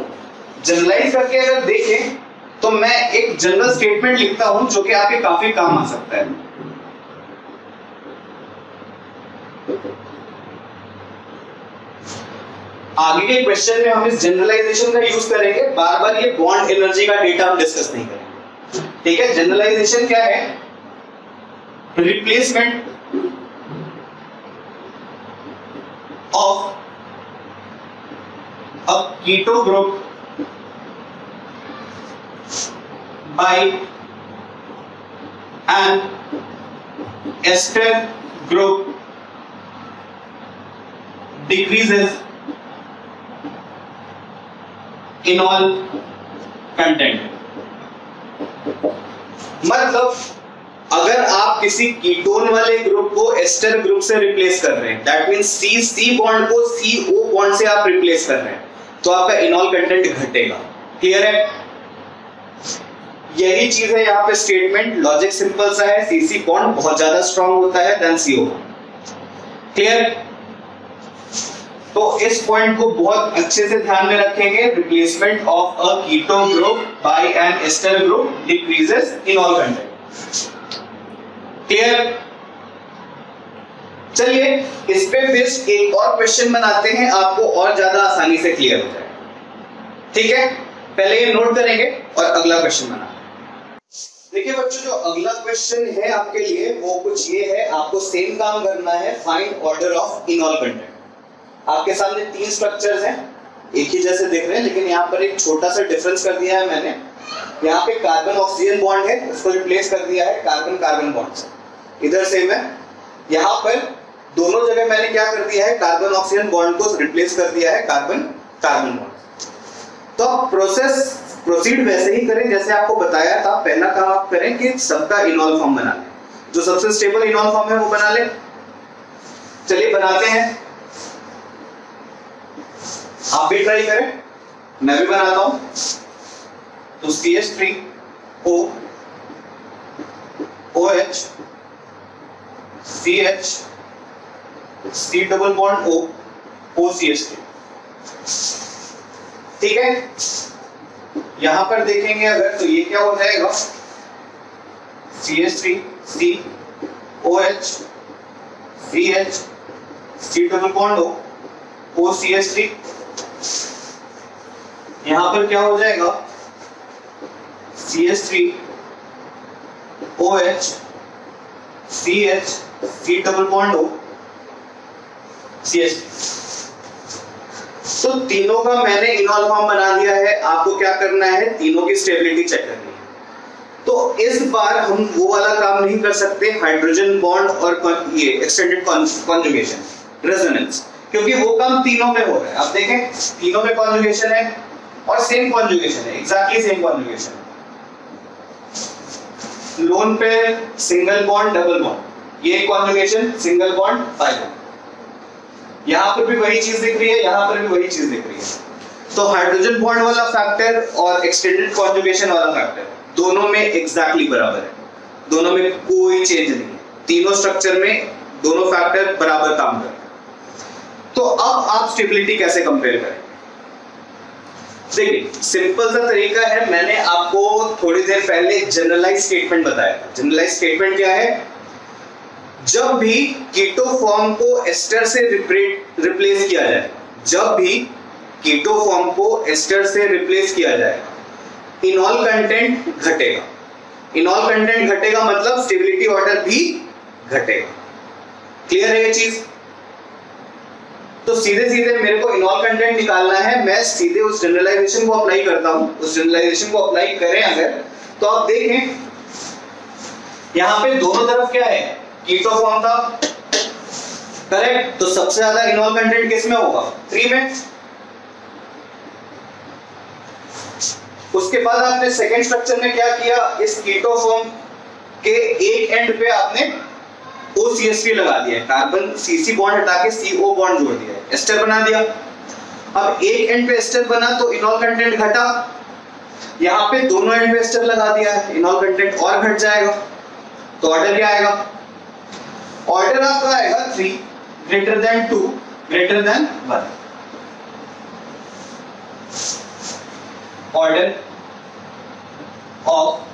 जनरलाइज करके अगर देखें तो मैं एक जनरल स्टेटमेंट लिखता हूं जो कि आपके काफी काम आ सकता है। आगे के क्वेश्चन में हम इस जनरलाइजेशन का यूज करेंगे, बार बार ये बॉन्ड एनर्जी का डेटा हम डिस्कस नहीं करेंगे, ठीक है। जनरलाइजेशन क्या है, replacement of a keto group by an ester group decreases enol content. मतलब अगर आप किसी कीटोन वाले ग्रुप को एस्टर ग्रुप से रिप्लेस कर रहे हैं, that means C C bond को सी ओ बॉन्ड से आप रिप्लेस कर रहे हैं, तो आपका इनॉल कंटेंट घटेगा। क्लियर है? यही चीज है यहाँ पे स्टेटमेंट। लॉजिक सिंपल सा है, सी सी बॉन्ड बहुत ज्यादा स्ट्रॉन्ग होता है देन सी ओ। क्लियर? तो इस पॉइंट को बहुत अच्छे से ध्यान में रखेंगे। Replacement of a keto group by an ester group decreases enol content. Clear? चलिए इस पे फिर एक और क्वेश्चन बनाते हैं, आपको और ज्यादा आसानी से क्लियर हो जाए। ठीक है, पहले ये नोट करेंगे और अगला क्वेश्चन बनाते हैं। देखिए बच्चों, जो अगला क्वेश्चन है आपके लिए वो कुछ ये है, आपको सेम काम करना है, find order of enol content. आपके सामने तीन स्ट्रक्चर्स हैं, एक ही जैसे दिख रहे हैं, लेकिन यहाँ पर एक छोटा सा डिफरेंस कर दिया है मैंने। यहाँ पे कार्बन ऑक्सीजन बॉन्ड है, उसको रिप्लेस कर दिया है कार्बन कार्बन बॉन्ड से। इधर सेम है, यहाँ पर दोनों जगह मैंने क्या कर दिया है, कार्बन ऑक्सीजन बॉन्ड को रिप्लेस कर दिया है कार्बन कार्बन बॉन्ड। तो आप प्रोसेस प्रोसीड वैसे ही करें जैसे आपको बताया था। पहला काम आप करें कि सबका इनॉल फॉर्म बना लें, जो सबसे स्टेबल इनॉल फॉर्म है वो बना लें। चलिए बनाते हैं, आप भी ट्राई करें, मैं भी बनाता हूं। तो C H three O O H C H C double bond O O C H. ठीक है, यहां पर देखेंगे अगर, तो ये क्या हो जाएगा, C H three C O H C H C double bond O O C H three. यहां पर क्या हो जाएगा, C H three O H C H C double bond O C H. तो तीनों का मैंने इनॉल फॉर्म बना दिया है। आपको क्या करना है, तीनों की स्टेबिलिटी चेक करनी है। तो इस बार हम वो वाला काम नहीं कर सकते, हाइड्रोजन बॉन्ड और ये एक्सटेंडेड कॉन्जुगेशन रेजोनेंस, क्योंकि वो काम तीनों में हो रहा है। आप देखें तीनों में कॉन्जुगेशन है और सेम कॉन्जुगेशन है, एग्जैक्टली सेम कॉन्जुगेशन है। Lone pair single bond double bond, ये conjugation single bond by bond. यहां पर भी वही चीज दिख रही है, यहां पर भी वही चीज दिख रही है। तो हाइड्रोजन बॉन्ड वाला फैक्टर और एक्सटेंडेड कॉन्जुगेशन वाला फैक्टर दोनों में एग्जैक्टली बराबर है, दोनों में कोई चेंज नहीं है। तीनों स्ट्रक्चर में दोनों फैक्टर बराबर काम कर रहे हैं। तो अब आप स्टेबिलिटी कैसे कंपेयर करें, देखिए सिंपल सा तरीका है। मैंने आपको थोड़ी देर पहले जनरलाइज स्टेटमेंट बताया था। जनरलाइज स्टेटमेंट क्या है, जब भी कीटो फॉर्म को एस्टर से रिप्लेस किया जाए, जब भी कीटो फॉर्म को एस्टर से रिप्लेस किया जाए, इनॉल कंटेंट घटेगा। इनॉल कंटेंट घटेगा मतलब स्टेबिलिटी ऑर्डर भी घटेगा। क्लियर है ये चीज? तो सीधे सीधे मेरे को इनॉल कंटेंट निकालना है, मैं सीधे उस जनरलाइजेशन को अप्लाई करता हूं। उस जनरलाइजेशन को अप्लाई करें अगर, तो आप देखें यहां पे दोनों तरफ क्या है, कीटो फॉर्म था, करेक्ट। तो सबसे ज्यादा इनॉल कंटेंट किसमें होगा, थ्री में। उसके बाद आपने सेकेंड स्ट्रक्चर में क्या किया, इस कीटो फॉर्म के एक एंड पे आपने O C H थ्री लगा दिया, कार्बन C C बॉन्ड हटा के C O बॉन्ड जोड़ दिया, एस्टर बना दिया। अब एक एंड पे एस्टर बना तो इनॉल कंटेंट घटा, यहाँ पे दोनों एंड पे एस्टर लगा दिया, इनॉल कंटेंट और घट जाएगा। तो ऑर्डर क्या आएगा, ऑर्डर आपका आएगा three greater than two greater than one. Order of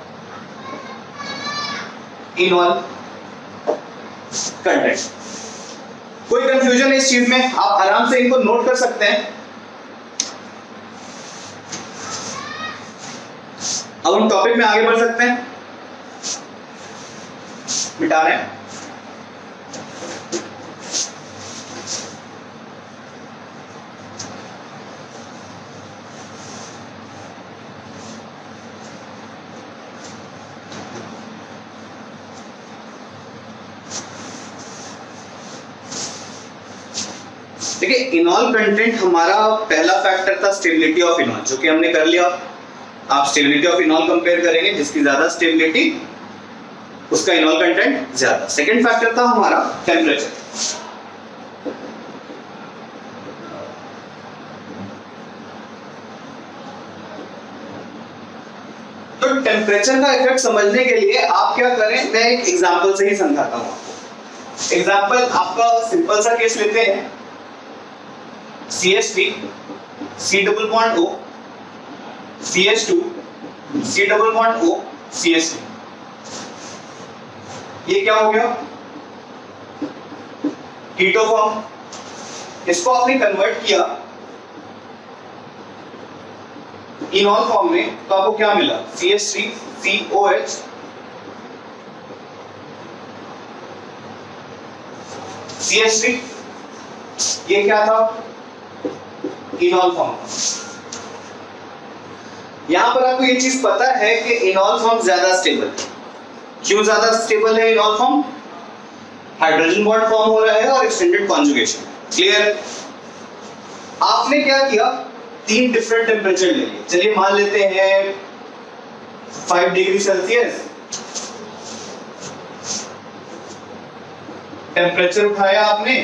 enol content. कोई कंफ्यूजन है इस चीज में, आप आराम से इनको नोट कर सकते हैं। अब हम टॉपिक में आगे बढ़ सकते हैं, मिटा रहे हैं। देखिए इनॉल कंटेंट हमारा पहला फैक्टर था, स्टेबिलिटी ऑफ इनॉल, जो कि हमने कर लिया। आप स्टेबिलिटी ऑफ इनॉल कंपेयर करेंगे, जिसकी ज्यादा स्टेबिलिटी उसका इनॉल कंटेंट ज्यादा। सेकेंड फैक्टर था हमारा टेम्परेचर। तो टेम्परेचर का इफेक्ट समझने के लिए आप क्या करें, मैं एक एग्जांपल से ही समझाता हूं आपको। एग्जांपल आपका सिंपल सा केस लेते हैं, C S P, C double point O, C S two, C double point O, C S three. ये क्या हो गया, कीटो फॉर्म। इसको आपने कन्वर्ट किया इनॉल फॉर्म में, तो आपको क्या मिला, C S three, C O H, C S three. ये क्या था, इनॉल फॉर्म। यहां पर आपको ये चीज पता है कि इनॉल फॉर्म ज्यादा स्टेबल है। क्यों ज्यादा स्टेबल है enol form, hydrogen bond form हो रहा है और एक्सटेंडेड कॉन्जुगेशन। क्लियर। आपने क्या किया, तीन डिफरेंट टेम्परेचर ले लिए। चलिए मान लेते हैं फाइव डिग्री सेल्सियस टेम्परेचर उठाया आपने।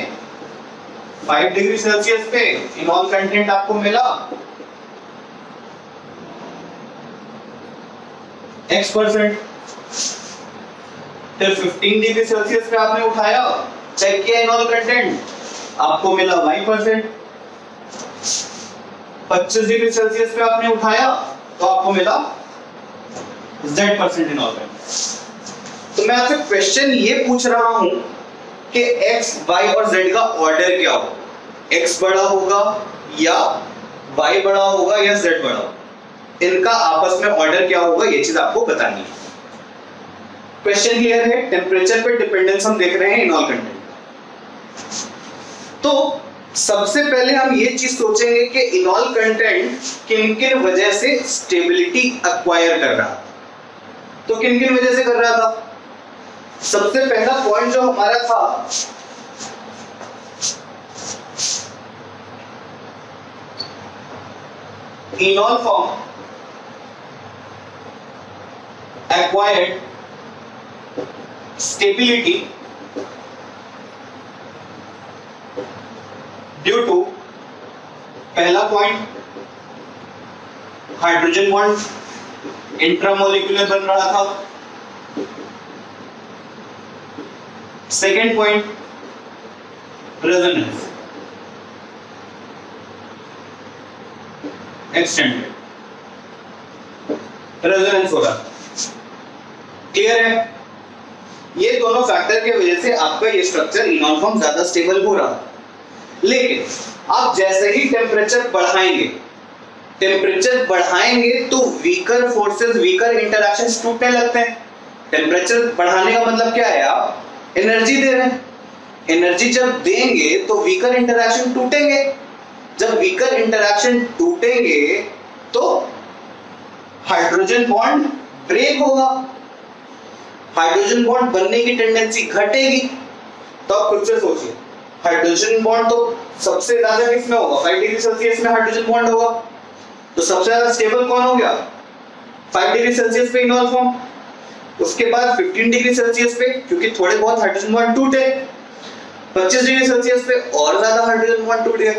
फाइव डिग्री सेल्सियस पे इनॉल कंटेंट आपको मिला एक्स परसेंट। फिर फिफ्टीन डिग्री सेल्सियस पे आपने उठाया, चेक किया इनॉल कंटेंट, आपको मिला वाई परसेंट। पच्चीस डिग्री सेल्सियस पे आपने उठाया तो आपको मिला जेड परसेंट इनॉल। तो मैं आपसे क्वेश्चन ये पूछ रहा हूं कि एक्स, वाई और जेड का ऑर्डर क्या हो, एक्स बड़ा होगा या वाई बड़ा होगा या जेड बड़ा होगा, इनका आपस में ऑर्डर क्या होगा, ये चीज आपको बतानी है। क्वेश्चन क्लियर है। टेम्परेचर पे डिपेंडेंस हम देख रहे हैं इनॉल कंटेंट। तो सबसे पहले हम ये चीज सोचेंगे कि इनॉल कंटेंट किन किन वजह से स्टेबिलिटी अक्वायर कर रहा था। तो किन किन वजह से कर रहा था, सबसे पहला पॉइंट जो हमारा था, enol form acquired stability due to, पहला पॉइंट हाइड्रोजन बॉन्ड इंट्रामोलिकुलर बन रहा था। Second point resonance extended resonance हो रहा। क्लियर है। ये दोनों फैक्टर के वजह से आपका ये स्ट्रक्चर इनॉल फॉर्म ज्यादा स्टेबल हो रहा। लेकिन आप जैसे ही टेम्परेचर बढ़ाएंगे टेम्परेचर बढ़ाएंगे तो वीकर फोर्सेस, वीकर इंटरैक्शंस टूटने लगते हैं। टेम्परेचर बढ़ाने का मतलब क्या है, आप एनर्जी दे रहे हैं। एनर्जी जब देंगे तो वीकर इंटरैक्शन टूटेंगे। जब वीकर इंटरैक्शन टूटेंगे तो हाइड्रोजन बॉन्ड ब्रेक होगा, हाइड्रोजन बॉन्ड बनने की टेंडेंसी घटेगी। तो आप खुद से सोचिए, हाइड्रोजन बॉन्ड तो सबसे ज्यादा किसमें होगा, फाइव डिग्री सेल्सियस में हाइड्रोजन बॉन्ड होगा, तो सबसे ज्यादा स्टेबल कौन हो गया, फाइव डिग्री सेल्सियस पे इनॉल फॉर्म। उसके बाद फिफ्टीन डिग्री सेल्सियस पे, क्योंकि थोड़े बहुत हाइड्रोजन बॉन्ड टूटे, पच्चीस डिग्री सेल्सियस पे और ज्यादा हाइड्रोजन बॉन्ड टूट गए।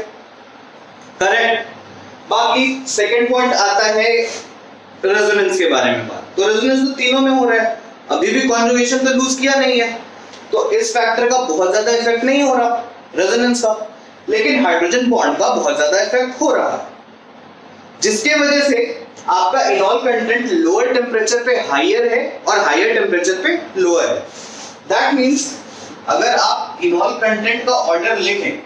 करेक्ट। बाकी सेकेंड पॉइंट आता है रेजोनेंस के बारे में बात। तो रेजोनेंस तो तीनों में हो रहा है, अभी भी कॉन्जुगेशन तो लूज किया नहीं है, तो इस फैक्टर का बहुत ज्यादा इफेक्ट नहीं हो रहा रेजोनेंस का, लेकिन हाइड्रोजन बॉन्ड का बहुत ज्यादा इफेक्ट हो रहा है, जिसके वजह से आपका इनॉल कंटेंट लोअर टेम्परेचर पे हायर है और हायर टेम्परेचर पे लोअर है। दैट मींस अगर आप इनॉल कंटेंट का ऑर्डर लिखें,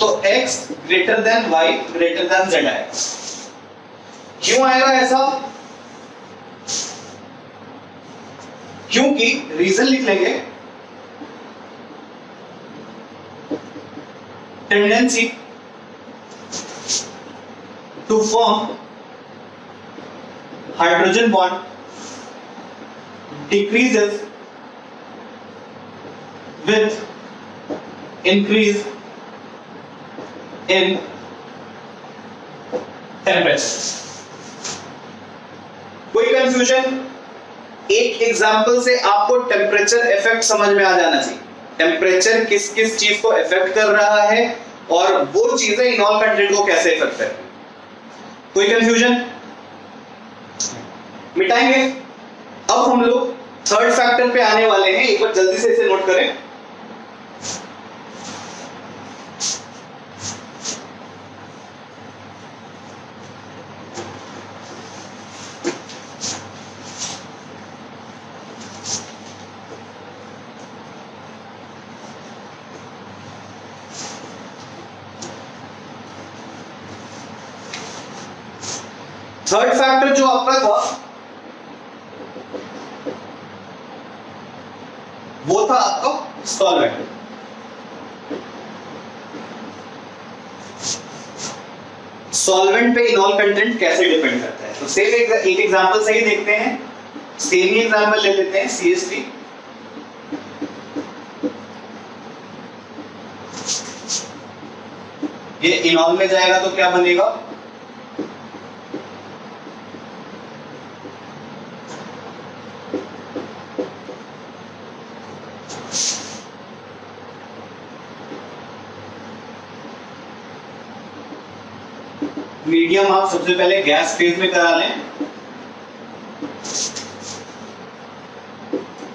तो x greater than y greater than z आएगा। क्यों आएगा ऐसा, क्योंकि रीजन लिख लेंगे, tendency to form hydrogen bond decreases with increase in temperature. कोई कंफ्यूजन? एक एग्जांपल से आपको टेम्परेचर इफेक्ट समझ में आ जाना चाहिए, टेम्परेचर किस किस चीज को इफेक्ट कर रहा है और वो चीजें इनॉल कंटेंट को कैसे इफेक्ट कर रही है। कोई कंफ्यूजन मिटाएंगे। अब हम लोग थर्ड फैक्टर पे आने वाले हैं, एक बार जल्दी से इसे नोट करें। थर्ड फैक्टर जो आपका था वो था आपका सॉल्वेंट। सॉल्वेंट पे इनॉल कंटेंट कैसे डिपेंड करता है, तो सेम एक एक एग्जांपल से ही देखते हैं। सेम ही एग्जांपल ले लेते हैं, सीएसटी। ये इनॉल में जाएगा तो क्या बनेगा? मीडियम आप सबसे पहले गैस फेज में करा लें,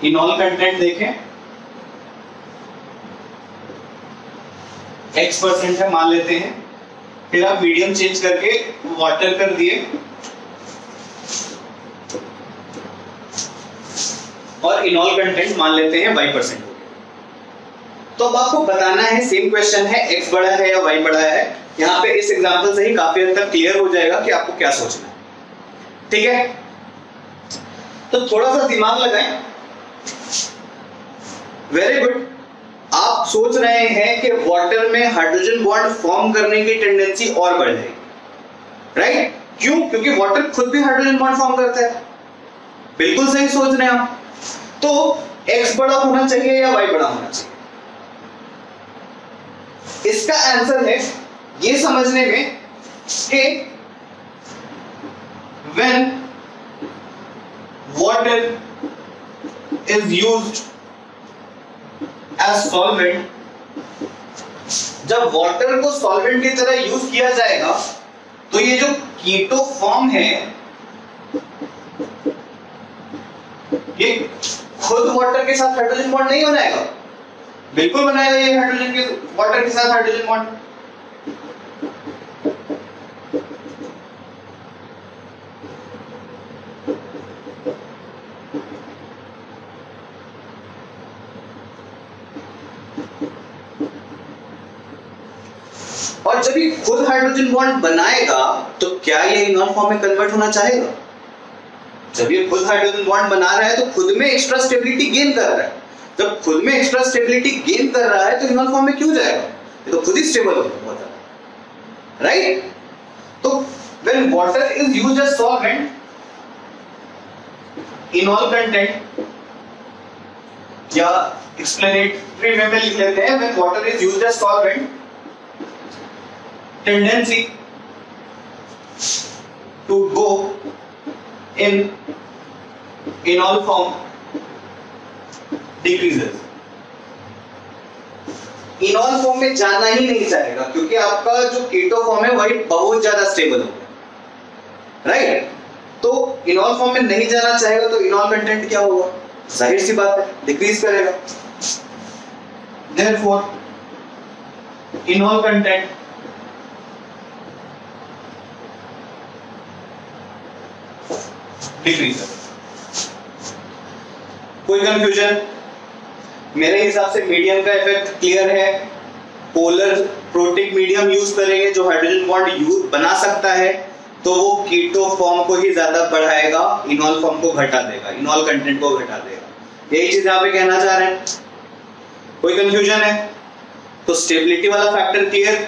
इनॉल कंटेंट देखें एक्स परसेंट है मान लेते हैं, फिर आप मीडियम चेंज करके वाटर कर दिए और इनॉल कंटेंट मान लेते हैं वाई परसेंट। तो अब आपको बताना है, सेम क्वेश्चन है, एक्स बड़ा है या वाई बड़ा है। यहाँ पे इस एग्जांपल से ही काफी हद तक क्लियर हो जाएगा कि आपको क्या सोचना है, ठीक है? तो थोड़ा सा दिमाग लगाएं। वेरी गुड, आप सोच रहे हैं कि वाटर में हाइड्रोजन बॉन्ड फॉर्म करने की टेंडेंसी और बढ़ जाएगी, राइट? क्यों? क्योंकि वाटर खुद भी हाइड्रोजन बॉन्ड फॉर्म करता है। बिल्कुल सही सोच रहे हैं आप। तो एक्स बड़ा होना चाहिए या वाई बड़ा होना चाहिए? इसका आंसर है ये समझने में कि when water is used as solvent, जब वाटर को सॉल्वेंट की तरह यूज किया जाएगा तो ये जो कीटो फॉर्म है ये खुद वाटर के साथ हाइड्रोजन बॉन्ड नहीं बनाएगा। बिल्कुल बनाएगा, ये हाइड्रोजन के वाटर के साथ हाइड्रोजन बॉन्ड। और जब ये खुद हाइड्रोजन बॉन्ड बनाएगा तो क्या ये इनॉल फॉर्म में कन्वर्ट होना चाहेगा? जब ये खुद हाइड्रोजन बॉन्ड बना रहा है तो खुद में एक्स्ट्रा स्टेबिलिटी गेन कर रहा है। जब खुद में एक्स्ट्रा स्टेबिलिटी गेन कर रहा है तो इनॉल फॉर्म में क्यों जाएगा? ये तो खुद ही स्टेबल होता है, राइट? तो when water is used as solvent, enol content या एक्सप्लेनेटरी वे में लिख लेते हैं, when water is used as solvent tendency to go in enol form decreases। इनॉल form में जाना ही नहीं चाहेगा क्योंकि आपका जो कीटो फॉर्म है वही बहुत ज्यादा स्टेबल होगा, राइट? तो इनॉल फॉर्म में नहीं जाना चाहेगा तो इनॉल कंटेंट क्या होगा? जाहिर सी बात है डिक्रीज करेगा। Therefore enol content decrease. कोई कंफ्यूजन? मेरे हिसाब से मीडियम का इफेक्ट क्लियर है। पोलर प्रोटिक मीडियम यूज करेंगे जो हाइड्रोजन बॉन्ड यूज बना सकता है तो वो कीटो फॉर्म को ही ज्यादा बढ़ाएगा, इनॉल फॉर्म को घटा देगा, इनॉल कंटेंट को घटा देगा। यही चीज यहाँ पे कहना चाह रहे हैं। कोई कंफ्यूजन है? तो स्टेबिलिटी वाला फैक्टर क्लियर,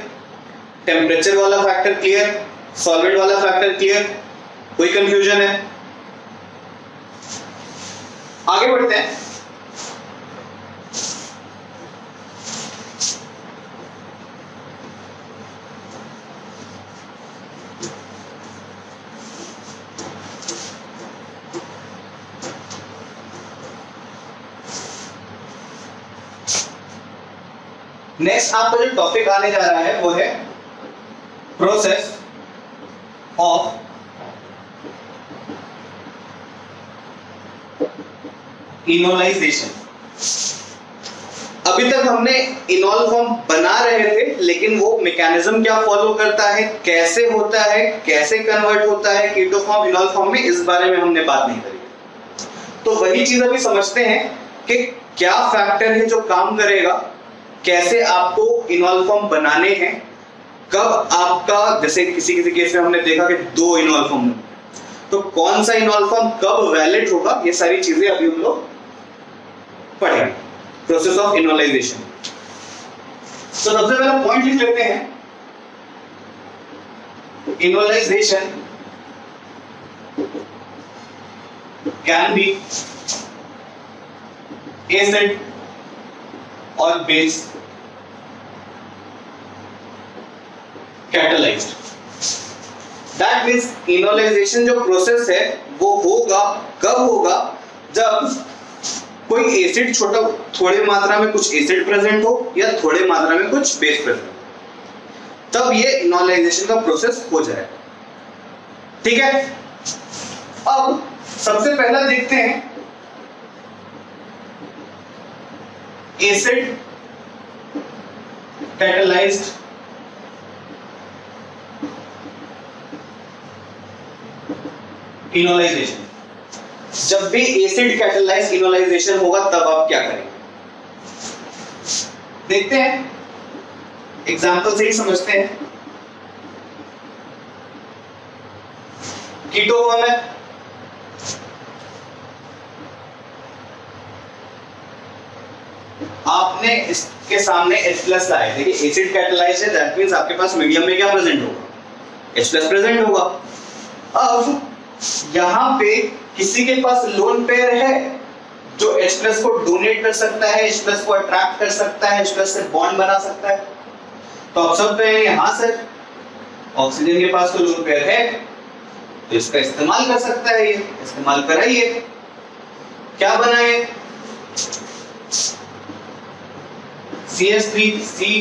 टेम्परेचर वाला फैक्टर क्लियर, सॉल्वेंट वाला फैक्टर क्लियर। कोई कंफ्यूजन है? आगे बढ़ते हैं। नेक्स्ट आपका जो टॉपिक आने जा रहा है वो है प्रोसेस ऑफ इनोलाइजेशन। अभी तक हमने इनोल फॉर्म बना रहे थे, लेकिन वो मैकेनिज्म क्या फॉलो करता है, कैसे होता है, कैसे कन्वर्ट होता है कीटो फॉर्म इनोल फॉर्म में, इस बारे में हमने बात नहीं करी। तो वही चीज अभी समझते हैं कि क्या फैक्टर है जो काम करेगा, कैसे आपको इनोल फॉर्म बनाने हैं, कब आपका, जैसे किसी किसी केस में हमने देखा कि दो इनोल फॉर्म, तो कौन सा इनोल फॉर्म कब वैलिड होगा, ये सारी चीजें अभी हम लोग पढ़ेंगे। Process of enolization. तो सबसे पहला पॉइंट लिख लेते हैं, इनोलाइजेशन कैन बी एसिड और base catalysed. That means enolization जो प्रोसेस है वो होगा, कब होगा, जब कोई एसिड छोटा, थोड़े मात्रा में कुछ एसिड प्रेजेंट हो या थोड़े मात्रा में कुछ बेस प्रेजेंट हो, तब ये इनोलाइजेशन का प्रोसेस हो जाएगा। ठीक है, अब सबसे पहला देखते हैं एसिड कैटलाइज्ड इनोलाइजेशन। जब भी एसिड कैटलाइज्ड इनोलाइजेशन होगा तब आप क्या करेंगे, देखते हैं एग्जांपल से ही समझते हैं। कीटो फॉर्म है, आपने इसके सामने H प्लस लाए, देखिए एसिड कैटलाइज है, दैट मींस आपके पास मीडियम में क्या प्रेजेंट होगा, H प्लस प्रेजेंट होगा। अब यहाँ पे किसी के पास लोन पेयर है जो H प्लस को डोनेट कर सकता है, H प्लस को अट्रैक्ट कर सकता है, H प्लस से बॉन्ड बना सकता है, तो ऑप्शन पे यहाँ सर ऑक्सीजन के पास कोई लोन पेयर है तो इसका इस्तेमाल कर सकता है, ये इस्तेमाल कराइए, क्या बनाए C H three C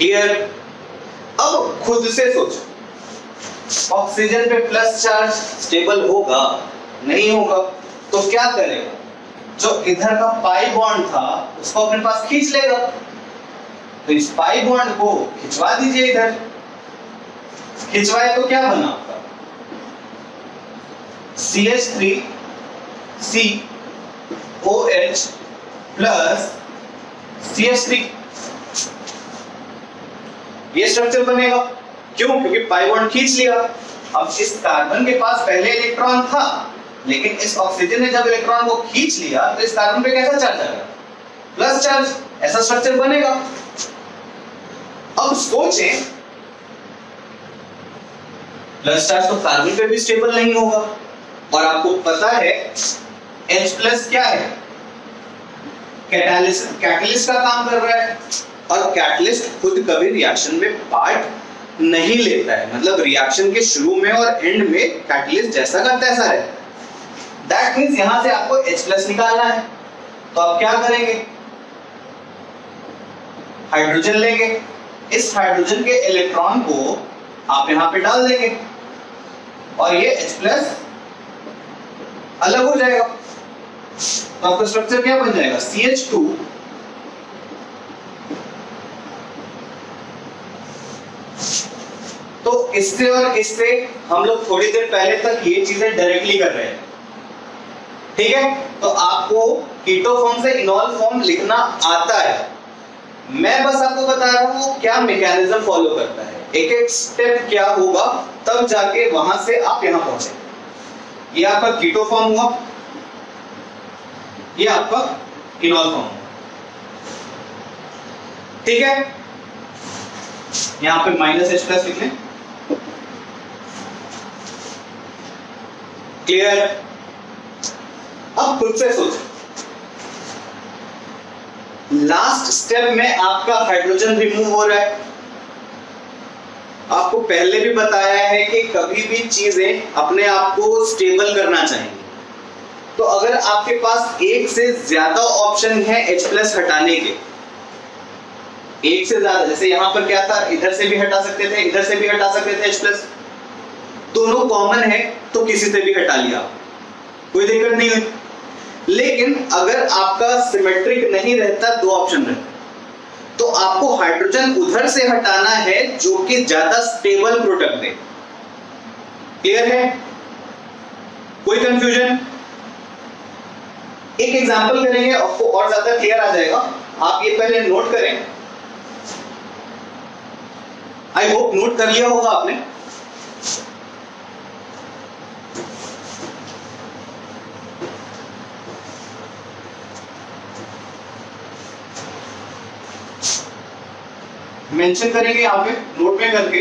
clear. अब खुद से सोचो, ऑक्सीजन पे प्लस चार्ज स्टेबल होगा नहीं होगा, तो क्या करेगा, जो इधर का पाई बॉन्ड था उसको अपने पास खींच लेगा, तो इस पाई बॉन्ड को खिंचवा दीजिए इधर, खिंचवाए तो क्या बना आपका C H three C O H plus C H three, ये स्ट्रक्चर बनेगा। क्यों? क्योंकि पाई बॉन्ड खींच लिया। अब इस कार्बन के पास पहले इलेक्ट्रॉन था, लेकिन इस ऑक्सीजन ने जब इलेक्ट्रॉन को खींच लिया तो इस कार्बन पे कैसा चार्ज आएगा, प्लस चार्ज, ऐसा स्ट्रक्चर बनेगा। अब सोचें, प्लस चार्ज तो कार्बन पे भी स्टेबल नहीं होगा, और आपको पता है H प्लस क्या है, कैटालिस्ट, कैटलिस्ट का काम कर रहा है, और कैटलिस्ट खुद कभी रिएक्शन में पार्ट नहीं लेता है, मतलब रिएक्शन के शुरू में और एंड में कैटलिस्ट जैसा का तैसा है। दैट मींस यहां से आपको H प्लस निकालना है, तो आप क्या करेंगे, हाइड्रोजन लेंगे, इस हाइड्रोजन के इलेक्ट्रॉन को आप यहां पे डाल देंगे और ये H प्लस अलग हो जाएगा, तो आपका स्ट्रक्चर क्या बन जाएगा सी एच टू तो इससे और इससे हम लोग थोड़ी देर पहले तक ये चीजें डायरेक्टली कर रहे हैं। ठीक है, तो आपको कीटो फॉर्म से इनोल फॉर्म लिखना आता है, मैं बस आपको बता रहा हूं क्या मैकेनिज्म फॉलो करता है, एक एक स्टेप क्या होगा, तब जाके वहां से आप यहां पहुंचे। ये आपका कीटो फॉर्म हुआ, ये आपका इनोल फॉर्म। ठीक है, यहां पे माइनस एच प्लस लिख लें, क्लियर। अब खुद से सोचो, लास्ट स्टेप में आपका हाइड्रोजन रिमूव हो रहा है, आपको पहले भी बताया है कि कभी भी चीजें अपने आप को स्टेबल करना चाहिए, तो अगर आपके पास एक से ज्यादा ऑप्शन है H प्लस हटाने के, एक से ज्यादा, जैसे यहां पर क्या था, इधर से भी हटा सकते थे, इधर से भी हटा सकते थे, H प्लस दोनों कॉमन है तो किसी से भी हटा लिया, कोई दिक्कत नहीं है। लेकिन अगर आपका सिमेट्रिक नहीं रहता, दो ऑप्शन है, तो आपको हाइड्रोजन उधर से हटाना है जो कि ज्यादा स्टेबल प्रोडक्ट दे। क्लियर है, कोई कंफ्यूजन? एक एग्जांपल करेंगे आपको और ज्यादा क्लियर आ जाएगा। आप ये पहले नोट करें, आई होप नोट कर लिया होगा आपने। मेंशन करेंगे यहां पे नोट में करके,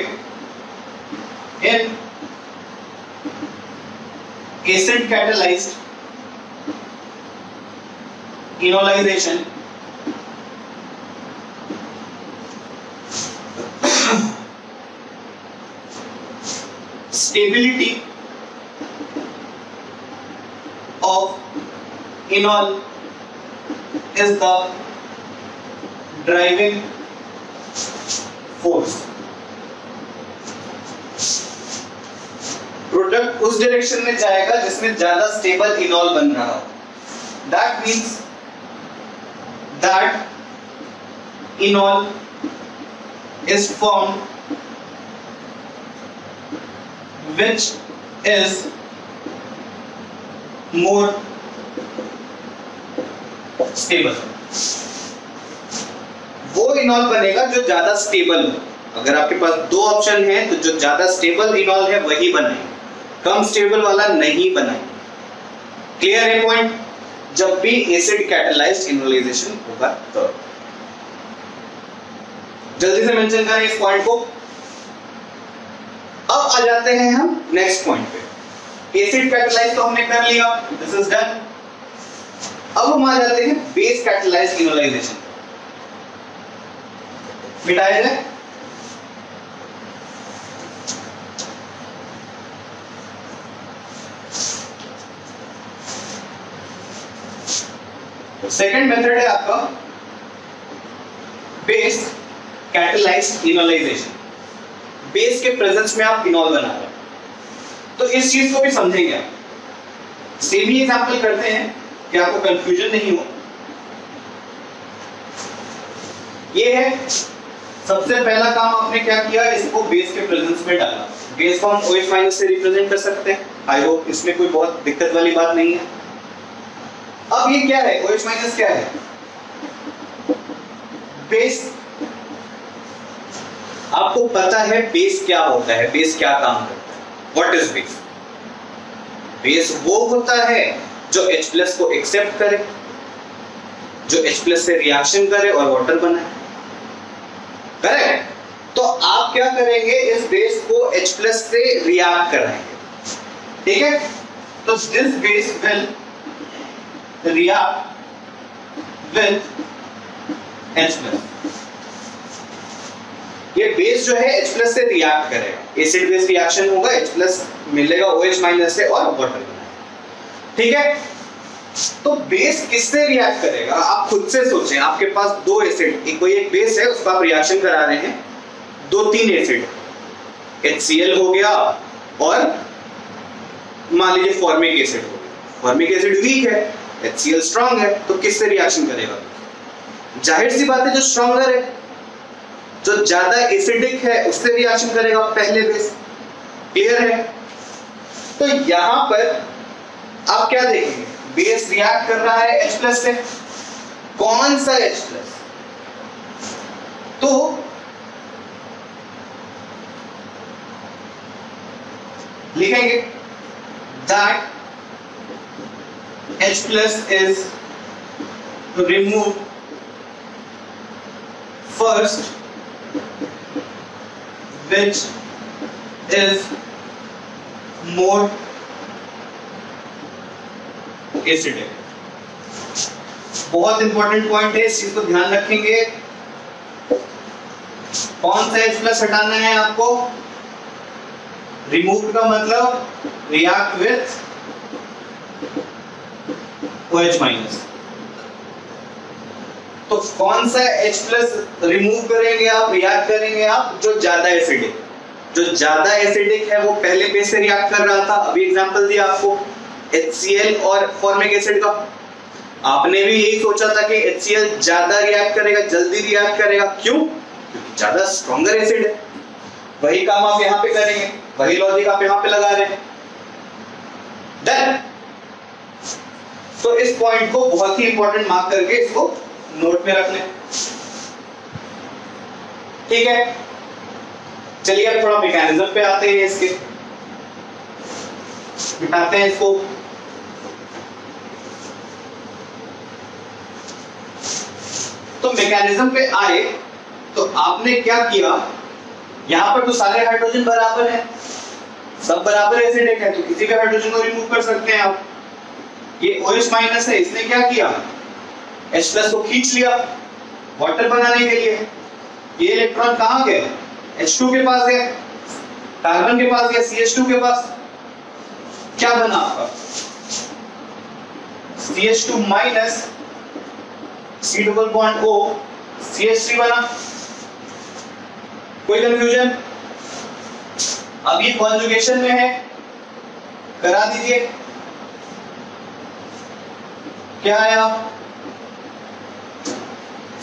in acid catalysed enolization stability of enol is the driving force. Product उस डायरेक्शन में जाएगा जिसमें ज्यादा स्टेबल इनॉल बन रहा हो। That means that enol is formed which is more stable. वो इनॉल बनेगा जो ज्यादा स्टेबल हो। अगर आपके पास दो ऑप्शन है तो जो ज्यादा स्टेबल इनॉल है वही बने, कम स्टेबल वाला नहीं बना। क्लियर है पॉइंट? जब भी एसिड कैटलाइज्ड इनोलाइजेशन होगा तो जल्दी से मेंशन करें इस पॉइंट को। अब आ जाते हैं हम नेक्स्ट पॉइंट पे। एसिड कैटलाइज तो हमने कर लिया, दिस इज डन। अब हम आ जाते हैं बेस कैटलाइज्ड इनोलाइजेशन। मिटाया जाए, सेकेंड मेथड है आपका बेस कैटलाइज्ड इनोलाइजेशन। बेस के प्रेजेंस में आप इनोल बना रहे हैं, तो इस चीज को भी समझेंगे आप। सेम ही एग्जांपल करते हैं कि आपको कंफ्यूजन नहीं हो। ये है सबसे पहला काम, आपने क्या किया, इसको बेस के प्रेजेंस में डाला। बेस को हम OH माइनस से रिप्रेजेंट कर सकते हैं, आई होप इसमें कोई बहुत दिक्कत वाली बात नहीं है। अब ये क्या है, OH माइनस क्या है, बेस। आपको पता है बेस क्या होता है, बेस क्या काम करता है, व्हाट इज बेस। बेस वो होता है जो H प्लस को एक्सेप्ट करे, जो H प्लस से रिएक्शन करे और वाटर बनाए, करेक्ट। तो आप क्या करेंगे, इस बेस को H प्लस से रिएक्ट कराएंगे, ठीक है। तो this base will react with H plus। ये बेस जो है H plus से रिएक्ट करेगा, एसिड बेस रिएक्शन होगा, H plus मिलेगा OH माइनस से और वाटर बनेगा, ठीक है। तो बेस किससे रिएक्ट करेगा, आप खुद से सोचें। आपके पास दो एसिड, एक कोई एक बेस है उसका आप रिएक्शन करा रहे हैं, दो तीन एसिड, HCl हो गया और मान लीजिए फॉर्मिक एसिड हो गया। फॉर्मिक एसिड वीक है, HCl स्ट्रॉन्ग है, तो किससे रिएक्शन करेगा, जाहिर सी बात है जो स्ट्रॉन्गर है, जो ज्यादा एसिडिक है उससे रिएक्शन करेगा पहले बेस। क्लियर है? तो यहां पर आप क्या देखेंगे, बेस रिएक्ट कर रहा है H प्लस से, कौन सा H प्लस, तो लिखेंगे that H plus is removed first, which is more acidic। बहुत इंपॉर्टेंट पॉइंट है, इस चीज को ध्यान रखेंगे। कौन सा H plus हटाना है आपको, रिमूव का मतलब रिएक्ट विथ OH माइनस। तो कौन सा H प्लस रिमूव करेंगे आप, रिएक्ट करेंगे आप, जो ज्यादा एसिडिक, जो ज्यादा एसिडिक है वो पहले बेस से रिएक्ट कर रहा था। अभी एग्जांपल दिया आपको HCl और फॉर्मिक एसिड का, आपने भी यही सोचा था कि HCl ज्यादा रिएक्ट करेगा, जल्दी रिएक्ट करेगा, क्यों? क्योंकि ज्यादा स्ट्रॉन्गर एसिड है। वही काम आप यहाँ पे करेंगे, वही लॉजिक आप यहाँ पे लगा रहे हैं। डन। तो इस पॉइंट को बहुत ही इंपॉर्टेंट मार्क करके इसको नोट में रख लें, ठीक है। चलिए अब थोड़ा मैकेनिज्म पे आते हैं, इसके बिठाते हैं इसको। तो मैकेनिज्म पे आए तो आपने क्या किया, यहां पर तो सारे हाइड्रोजन बराबर हैं, सब बराबर एसिडिक है, तो किसी भी हाइड्रोजन को रिमूव कर सकते हैं आप। ये OH माइनस है, इसने क्या किया, H प्लस को खींच लिया वाटर बनाने के लिए। ये इलेक्ट्रॉन कहाँ गए, H टू के पास गए, कार्बन के पास गए, C H टू के पास। क्या बना आपका C H two minus C double bond O C H three बना। कोई कंफ्यूजन? अब ये कॉन्जुगेशन में है, करा दीजिए। क्या आया,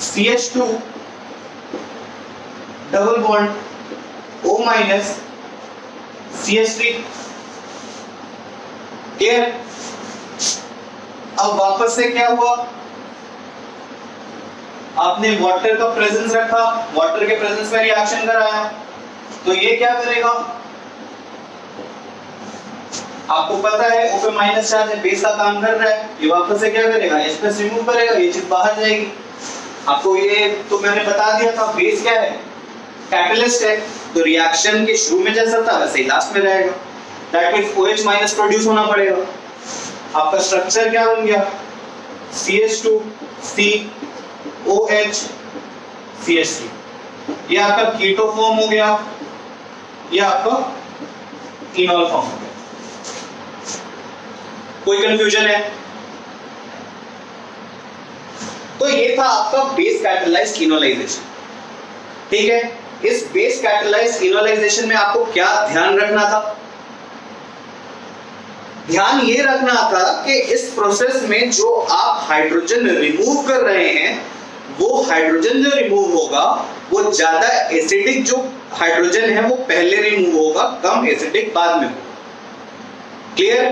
C H two double bond O minus C H three. Clear? अब वापस से क्या हुआ, आपने वाटर का प्रेजेंस रखा, वाटर के प्रेजेंस में रिएक्शन कराया, तो ये क्या करेगा, आपको पता है ओपे माइनस चार्ज है, बेस का काम कर रहा है, ये वापस से क्या करेगा, H प्लस रिमूव करेगा, ये चीज बाहर जाएगी। आपको ये तो मैंने बता दिया था, बेस क्या है, कैटलिस्ट है, तो रिएक्शन के शुरू में जैसा था वैसे ही लास्ट में रहेगा। That means OH minus produce होना पड़ेगा। आपका स्ट्रक्चर क्या बन गया, C H two C OH C H three. ये आपका कीटो फॉर्म हो गया, ये आपका इनॉल फॉर्म हो गया। कोई कंफ्यूजन है? तो ये था आपका बेस कैटलाइज्ड इनोलाइजेशन, ठीक है। इस बेस कैटलाइज्ड इनोलाइजेशन में आपको क्या ध्यान रखना था, ध्यान ये रखना था कि इस प्रोसेस में जो आप हाइड्रोजन रिमूव कर रहे हैं वो हाइड्रोजन जो रिमूव होगा वो ज्यादा एसिडिक जो हाइड्रोजन है वो पहले रिमूव होगा, कम एसिडिक बाद में होगा। क्लियर?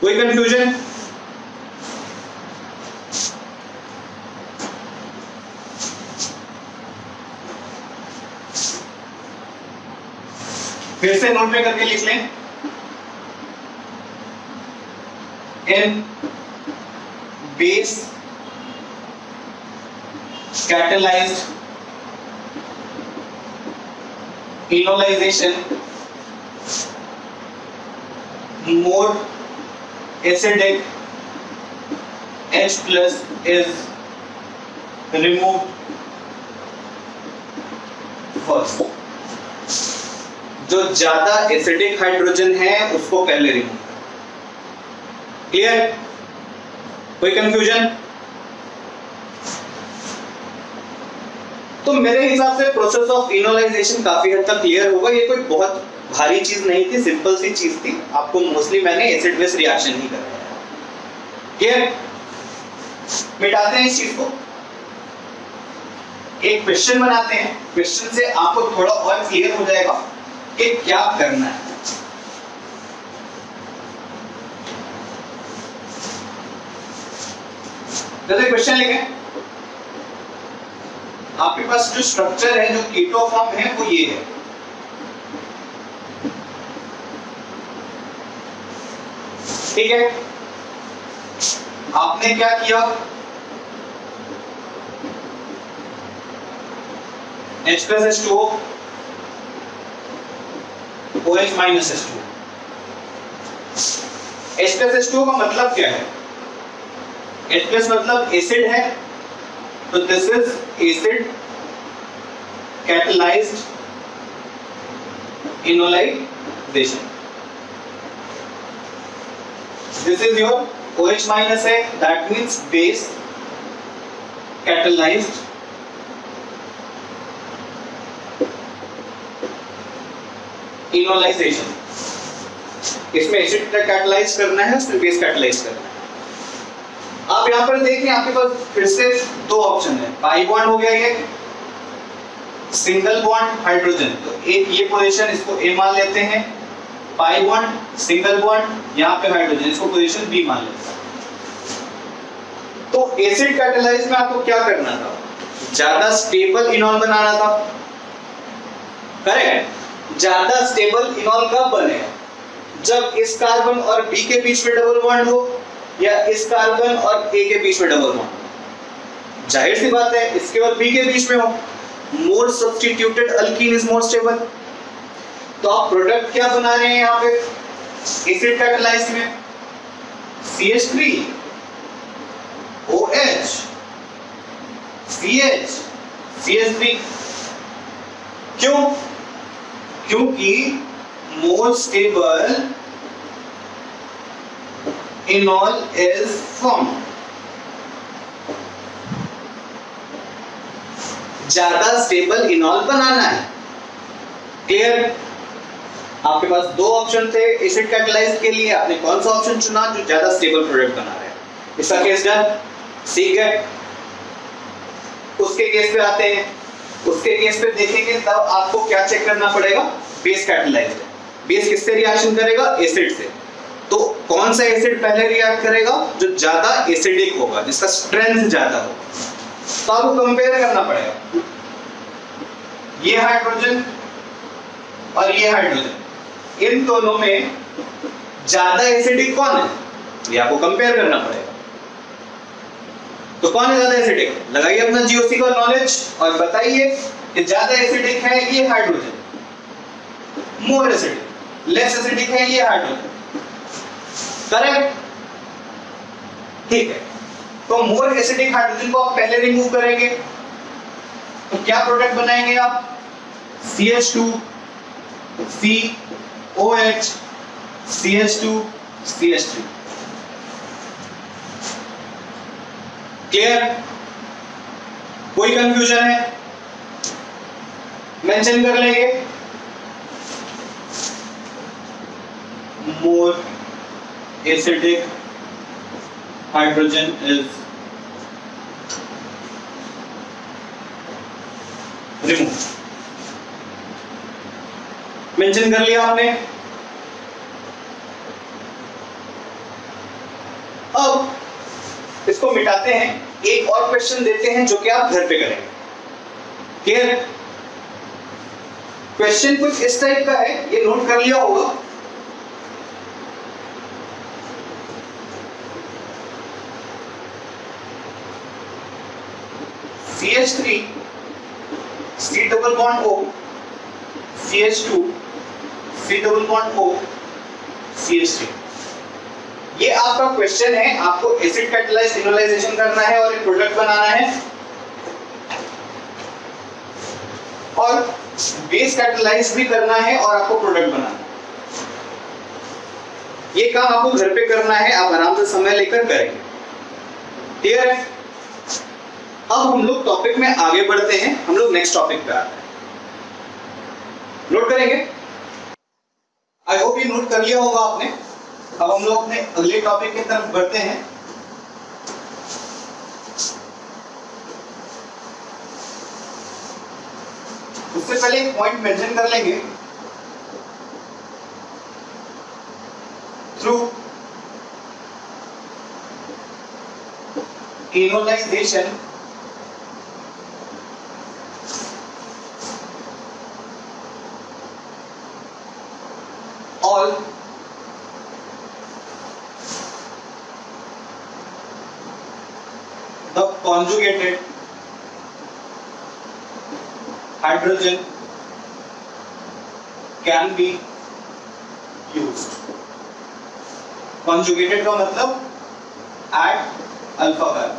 कोई कंफ्यूजन? फिर से नोट में करके लिख लें, in base catalysed enolisation more acidic H plus is removed first। जो ज्यादा एसिडिक हाइड्रोजन है उसको पहले रिमूव। क्लियर? कोई कंफ्यूजन? तो मेरे हिसाब से प्रोसेस ऑफ इनोलाइजेशन काफी हद तक क्लियर होगा। ये कोई बहुत भारी चीज नहीं थी, सिंपल सी चीज थी। आपको मोस्टली मैंने एसिड बेस रिएक्शन ही कराया। क्लियर? मिटाते हैं इस चीज को, एक क्वेश्चन बनाते हैं। क्वेश्चन से आपको थोड़ा और क्लियर हो जाएगा कि क्या करना है। जैसे क्वेश्चन लिखें, आपके पास जो स्ट्रक्चर है, जो कीटो फॉर्म है वो ये है। ठीक है, आपने क्या किया, H plus H two O OH minus H two O। H plus H two O का मतलब क्या है, H प्लस मतलब एसिड है, तो this is acid catalysed enolisation. This is your OH minus है, that means base catalysed, enolisation, इसमें acid catalyse करना है, उसमें बेस कैटलाइज करना है। आप यहां पर देख रहे हैं आपके पास फिर से दो ऑप्शन है, बाई बॉन्ड हो गया ये, सिंगल बॉन्ड हाइड्रोजन, तो एक ये पोजीशन इसको ए मान लेते हैं, पाई बॉन्ड सिंगल बॉन्ड यहाँ पे हाइड्रोजन, इसको पोजीशन बी मान लेते हैं। तो एसिड कैटलाइज में आपको क्या करना था, ज्यादा स्टेबल इनॉल बनाना था, करेक्ट। ज्यादा स्टेबल इनॉल कब बने, जब इस कार्बन और बी के बीच में डबल बॉन्ड हो या इस कार्बन और ए के बीच में डबल बॉन्ड, जाहिर सी बात है इसके और बी के बीच में हो। More substituted alkene is more stable. तो आप प्रोडक्ट क्या बना रहे हैं यहाँ पे एसिड कैटलाइज में, C H three, OH, C H, C H three. क्यों? क्योंकि more stable enol is formed। ज्यादा स्टेबल इनॉल बनाना है, क्लियर। आपके पास दो ऑप्शन थे एसिड कैटलाइज के लिए, आपने कौन सा ऑप्शन चुना जो ज्यादा स्टेबल प्रोडक्ट बना रहा है। इसका केस डन, ठीक है। उसके केस पे आते हैं, उसके केस पे देखेंगे तब आपको क्या चेक करना पड़ेगा, बेस कैटलाइज। बेस किससे रिएक्शन करेगा, एसिड से। तो कौन सा एसिड पहले रिएक्ट करेगा, जो ज्यादा एसिडिक होगा, जिसका स्ट्रेंथ ज्यादा होगा। तो आपको कंपेयर करना पड़ेगा, ये हाइड्रोजन और ये हाइड्रोजन, इन दोनों में ज्यादा एसिडिक कौन है, ये आपको कंपेयर करना पड़ेगा। तो कौन है ज्यादा एसिडिक, लगाइए अपना जीओसी का नॉलेज और बताइए कि ज्यादा एसिडिक है ये hydrogen, more acidic, less acidic है ये हाइड्रोजन, करेक्ट, ठीक है। तो मोर एसिडिक हाइड्रोजन को आप पहले रिमूव करेंगे तो क्या प्रोडक्ट बनाएंगे आप, C H two, C, OH, C H two, C H three, clear. कोई कंफ्यूजन है मेंशन कर लेंगे। More acidic hydrogen is remove, mention कर लिया आपने। अब इसको मिटाते हैं, एक और क्वेश्चन देते हैं जो कि आप घर पे करेंगे, क्लियर। क्वेश्चन कुछ इस टाइप का है, ये नोट कर लिया होगा। C H three, C double bond O, C H two, C double bond O, C H three. ये आपका क्वेश्चन है, आपको एसिड कैटलाइज इनोलाइजेशन करना है और एक प्रोडक्ट बनाना है, और बेस कैटलाइज भी करना है और आपको प्रोडक्ट बनाना है। ये काम आपको घर पे करना है, आप आराम से समय लेकर करेंगे, क्लियर है। अब हम लोग टॉपिक में आगे बढ़ते हैं, हम लोग नेक्स्ट टॉपिक पे आते हैं, नोट करेंगे। आई होप ये नोट कर लिया होगा आपने। अब हम लोग अपने अगले टॉपिक की तरफ बढ़ते हैं। उससे पहले एक पॉइंट मेंशन कर लेंगे, through enolisation all the conjugated hydrogen can be used. Conjugated का मतलब add alpha carbon,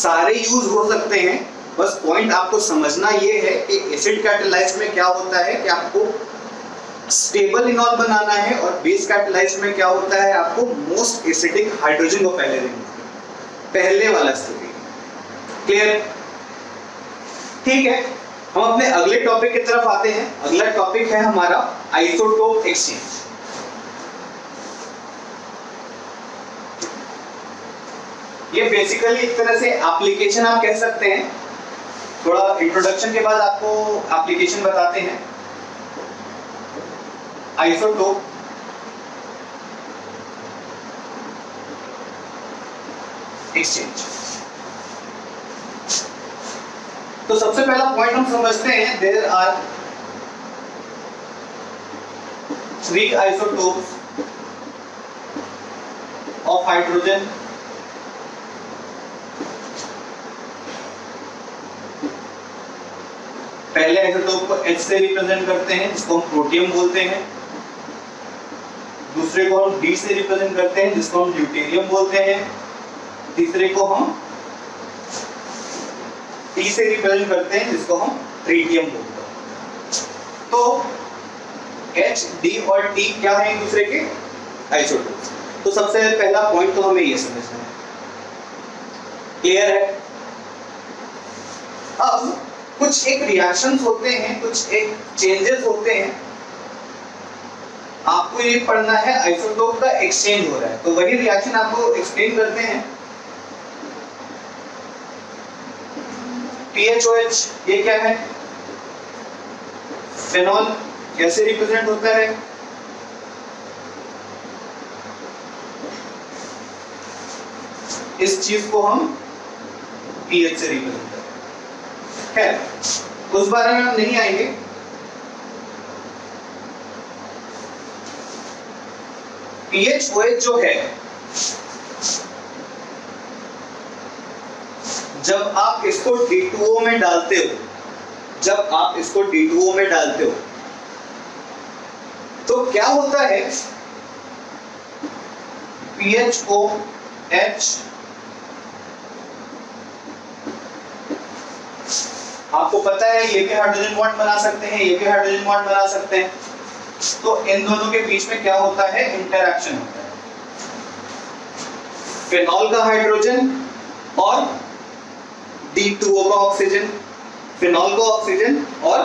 सारे यूज हो सकते हैं। बस पॉइंट आपको समझना यह है कि एसिड कैटलाइज में क्या होता है कि आपको स्टेबल इनॉल बनाना है और बेस कैटलाइज्ड में क्या होता है आपको मोस्ट एसिडिक हाइड्रोजन को पहले देना है, पहले वाला स्थिति। क्लियर? ठीक है, हम अपने अगले टॉपिक की तरफ आते हैं। अगला टॉपिक है हमारा आइसोटोप एक्सचेंज। ये बेसिकली एक तरह से एप्लीकेशन आप कह सकते हैं। थोड़ा इंट्रोडक्शन के बाद आपको एप्लीकेशन बताते हैं। आइसोटोप एक्सचेंज, तो सबसे पहला पॉइंट हम समझते हैं, there are three isotopes of hydrogen पहले आइसोटोप को H से रिप्रेजेंट करते हैं जिसको हम प्रोटियम बोलते हैं, दूसरे को हम D से रिप्रेजेंट करते हैं जिसको हम ड्यूटेरियम बोलते हैं, तीसरे को हम E से रिप्रेजेंट करते हैं जिसको हम ट्रिटियम बोलते हैं। तो H, D और T क्या है एक दूसरे के आइसोटोप। तो सबसे पहला पॉइंट तो हमें ये समझना है। क्लियर है? अब कुछ एक रिएक्शंस होते हैं, कुछ एक चेंजेस होते हैं, आपको ये पढ़ना है आइसोटोप का एक्सचेंज हो रहा है। तो वही रिएक्शन आपको एक्सप्लेन करते हैं। पी एच ओ एच ये क्या है? फेनॉल कैसे रिप्रेजेंट होता है? इस चीज को हम पी एच से रिप्रेजेंट करते हैं। है, उस बारे में हम नहीं आएंगे। पीएच ओएच जो है, जब आप इसको डी टू ओ में डालते हो, जब आप इसको डी टू ओ में डालते हो तो क्या होता है? पी एच ओ एच आपको पता है ये भी हाइड्रोजन बॉन्ड बना सकते हैं, ये भी हाइड्रोजन बॉन्ड बना सकते हैं। तो इन दोनों के बीच में क्या होता है? इंटरैक्शन होता है। फिनॉल का हाइड्रोजन और डी टू ओ का ऑक्सीजन, फिनॉल का ऑक्सीजन और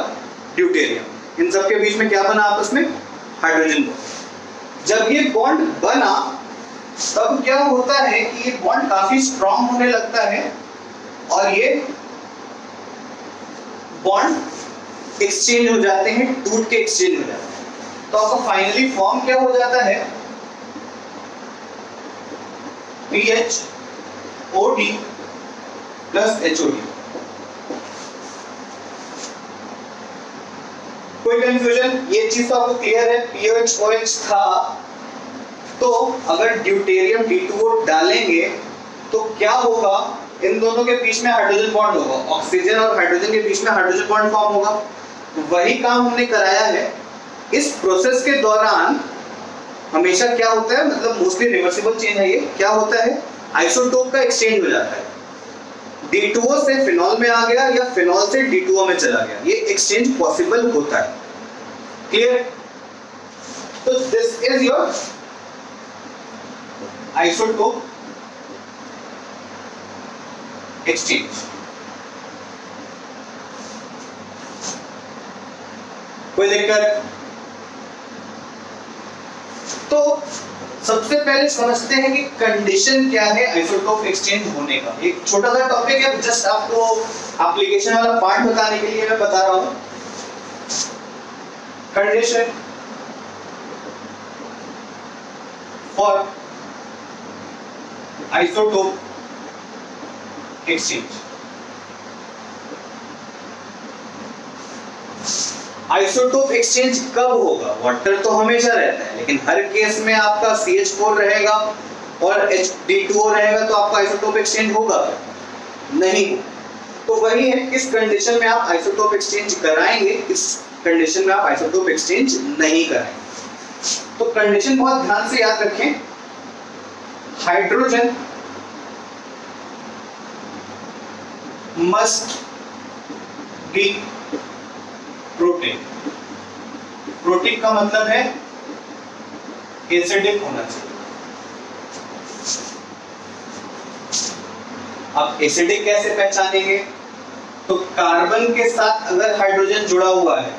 ड्यूटेरियम, इन सब के बीच में क्या बना आपस में? Hydrogen bond. जब ये बॉन्ड बना तब क्या होता है कि ये बॉन्ड काफी स्ट्रॉन्ग होने लगता है और ये बॉन्ड एक्सचेंज हो जाते हैं, टूट के एक्सचेंज हो जाते हैं। तो आपका फाइनली फॉर्म क्या हो जाता है? P H O D plus H O D. कोई कंफ्यूजन? ये चीज तो आपको क्लियर है। पी एच ओ एच था, तो अगर ड्यूटेरियम डी टू ओ डालेंगे तो क्या होगा? इन दोनों के बीच में हाइड्रोजन बॉन्ड होगा। ऑक्सीजन और हाइड्रोजन के बीच में हाइड्रोजन बॉन्ड फॉर्म होगा। वही काम हमने कराया है। इस प्रोसेस के दौरान हमेशा क्या होता है, मतलब मोस्टली रिवर्सिबल चेंज है ये। क्या होता है? आइसोटोप का एक्सचेंज हो जाता है। डी टू ओ से फिनॉल में आ गया या फिनॉल से डी टू ओ में चला गया, ये एक्सचेंज पॉसिबल होता है। क्लियर? तो this is your isotope exchange. कोई दिक्कत? तो सबसे पहले समझते हैं कि कंडीशन क्या है आइसोटोप एक्सचेंज होने का। एक छोटा सा टॉपिक है, जस्ट आपको एप्लीकेशन वाला पार्ट बताने के लिए मैं बता रहा हूं। Condition for isotope exchange. Isotope exchange कब होगा? वाटर तो हमेशा रहता है, लेकिन हर केस में आपका सी एच फोर रहेगा और एच डी टू ओ रहेगा, तो आपका आइसोटोप एक्सचेंज होगा नहीं। तो वही है, किस कंडीशन में आप आइसोटोप एक्सचेंज कराएंगे, किस कंडीशन में आप आइसोटोप एक्सचेंज नहीं कराएंगे। तो कंडीशन बहुत ध्यान से याद रखें। Hydrogen must be protein, protein का मतलब है एसिडिक होना चाहिए। अब एसिडिक कैसे पहचानेंगे? तो कार्बन के साथ अगर हाइड्रोजन जुड़ा हुआ है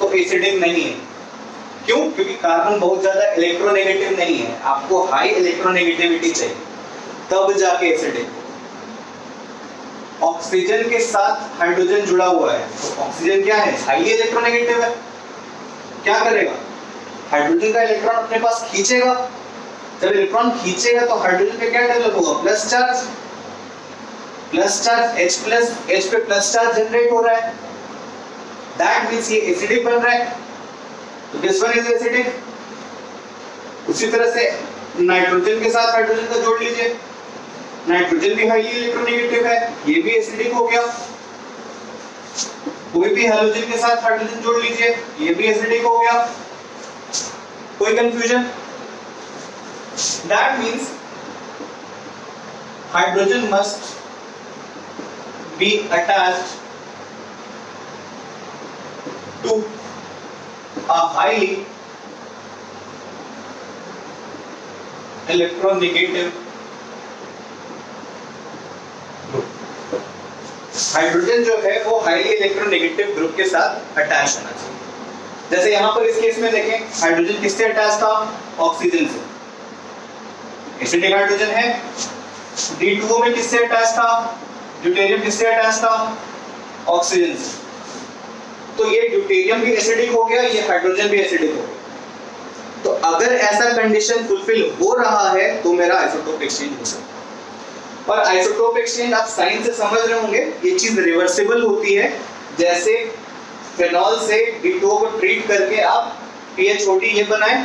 तो एसिडिक नहीं है। क्यों? क्योंकि कार्बन बहुत ज्यादा इलेक्ट्रोनेगेटिव नहीं है। आपको हाई इलेक्ट्रोनेगेटिविटी चाहिए तब जाके एसिडिक। ऑक्सीजन के साथ हाइड्रोजन जुड़ा हुआ है तो ऑक्सीजन क्या है? हाई इलेक्ट्रोनेगेटिव है। क्या करेगा? हाइड्रोजन का इलेक्ट्रॉन अपने पास खींचेगा। जब इलेक्ट्रॉन खींचेगा तो हाइड्रोजन पे क्या डेवलप होगा? Plus charge. Plus charge H plus H पे प्लस चार्ज जनरेट हो रहा है। दैट मींस ये एसिडिक बन रहा है। तो दिस वन इज एसिडिक। उसी तरह से नाइट्रोजन के साथ हाइड्रोजन का जोड़ लीजिए। नाइट्रोजन भी हाईली इलेक्ट्रोनेगेटिव है, ये भी एसिडिक हो गया। कोई भी हैलोजन के साथ हाइड्रोजन जोड़ लीजिए, ये भी एसिडिक हो गया। कोई confusion? That means hydrogen must be attached to a highly electronegative group. Hydrogen जो है वो highly electronegative group के साथ attached होना चाहिए। जैसे यहां पर इस केस में देखें, हाइड्रोजन किससे अटैच था? ऑक्सीजन से। एसिडिक हाइड्रोजन है। डी टू ओ में किससे अटैच था? ड्यूटेरियम किससे अटैच था? ऑक्सीजन से। तो ये ड्यूटेरियम भी एसिडिक हो गया, ये हाइड्रोजन भी एसिडिक हो गया। तो अगर ऐसा कंडीशन फुलफिल हो रहा है तो मेरा आइसोटोप एक्सचेंज हो सकता है। और आइसोटोप एक्सचेंज आप साइंस से समझ रहे होंगे, ये चीज रिवर्सिबल होती है। जैसे फेनॉल से डी टू ओ को ट्रीट करके आप पी एच ओ डी ये बनाए,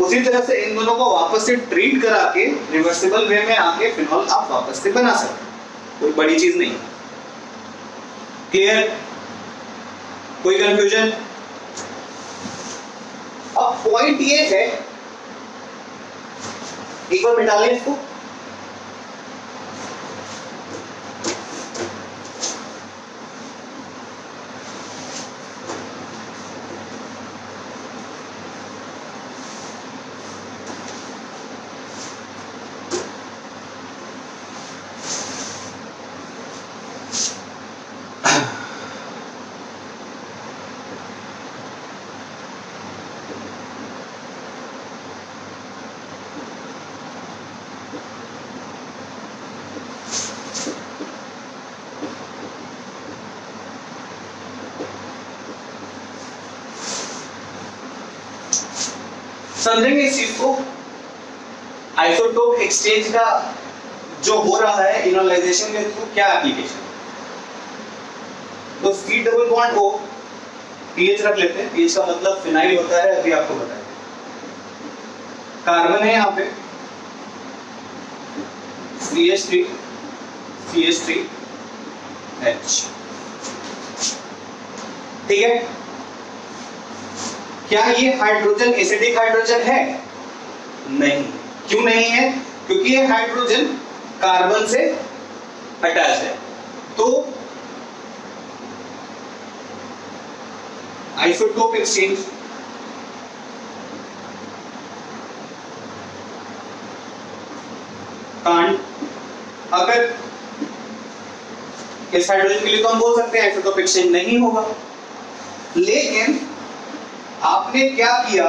उसी तरह से इन दोनों को वापस से ट्रीट करा के रिवर्सिबल वे में आके फिनॉल आप वापस से बना सकते हैं। कोई बड़ी चीज नहीं। क्लियर? कोई कंफ्यूजन? अब पॉइंट ये है, एक बार मिटा लें इसको। समझेंगे इस चीज को। आइसोटोप एक्सचेंज का जो हो रहा है इनोलाइजेशन के थ्रू क्या एप्लीकेशन? तो C double bond O PH रख लेते हैं। पीएच का मतलब फिनाइल होता है, अभी आपको बताया। कार्बन है यहाँ पे C H three, C H three, H। ठीक है? क्या ये हाइड्रोजन एसिडिक हाइड्रोजन है? नहीं। क्यों नहीं है? क्योंकि ये हाइड्रोजन कार्बन से अटैच है। तो आइसोटोप एक्सचेंज कांड अगर इस हाइड्रोजन के लिए तो हम बोल सकते हैं आइसोटोप एक्सचेंज नहीं होगा। लेकिन आपने क्या किया,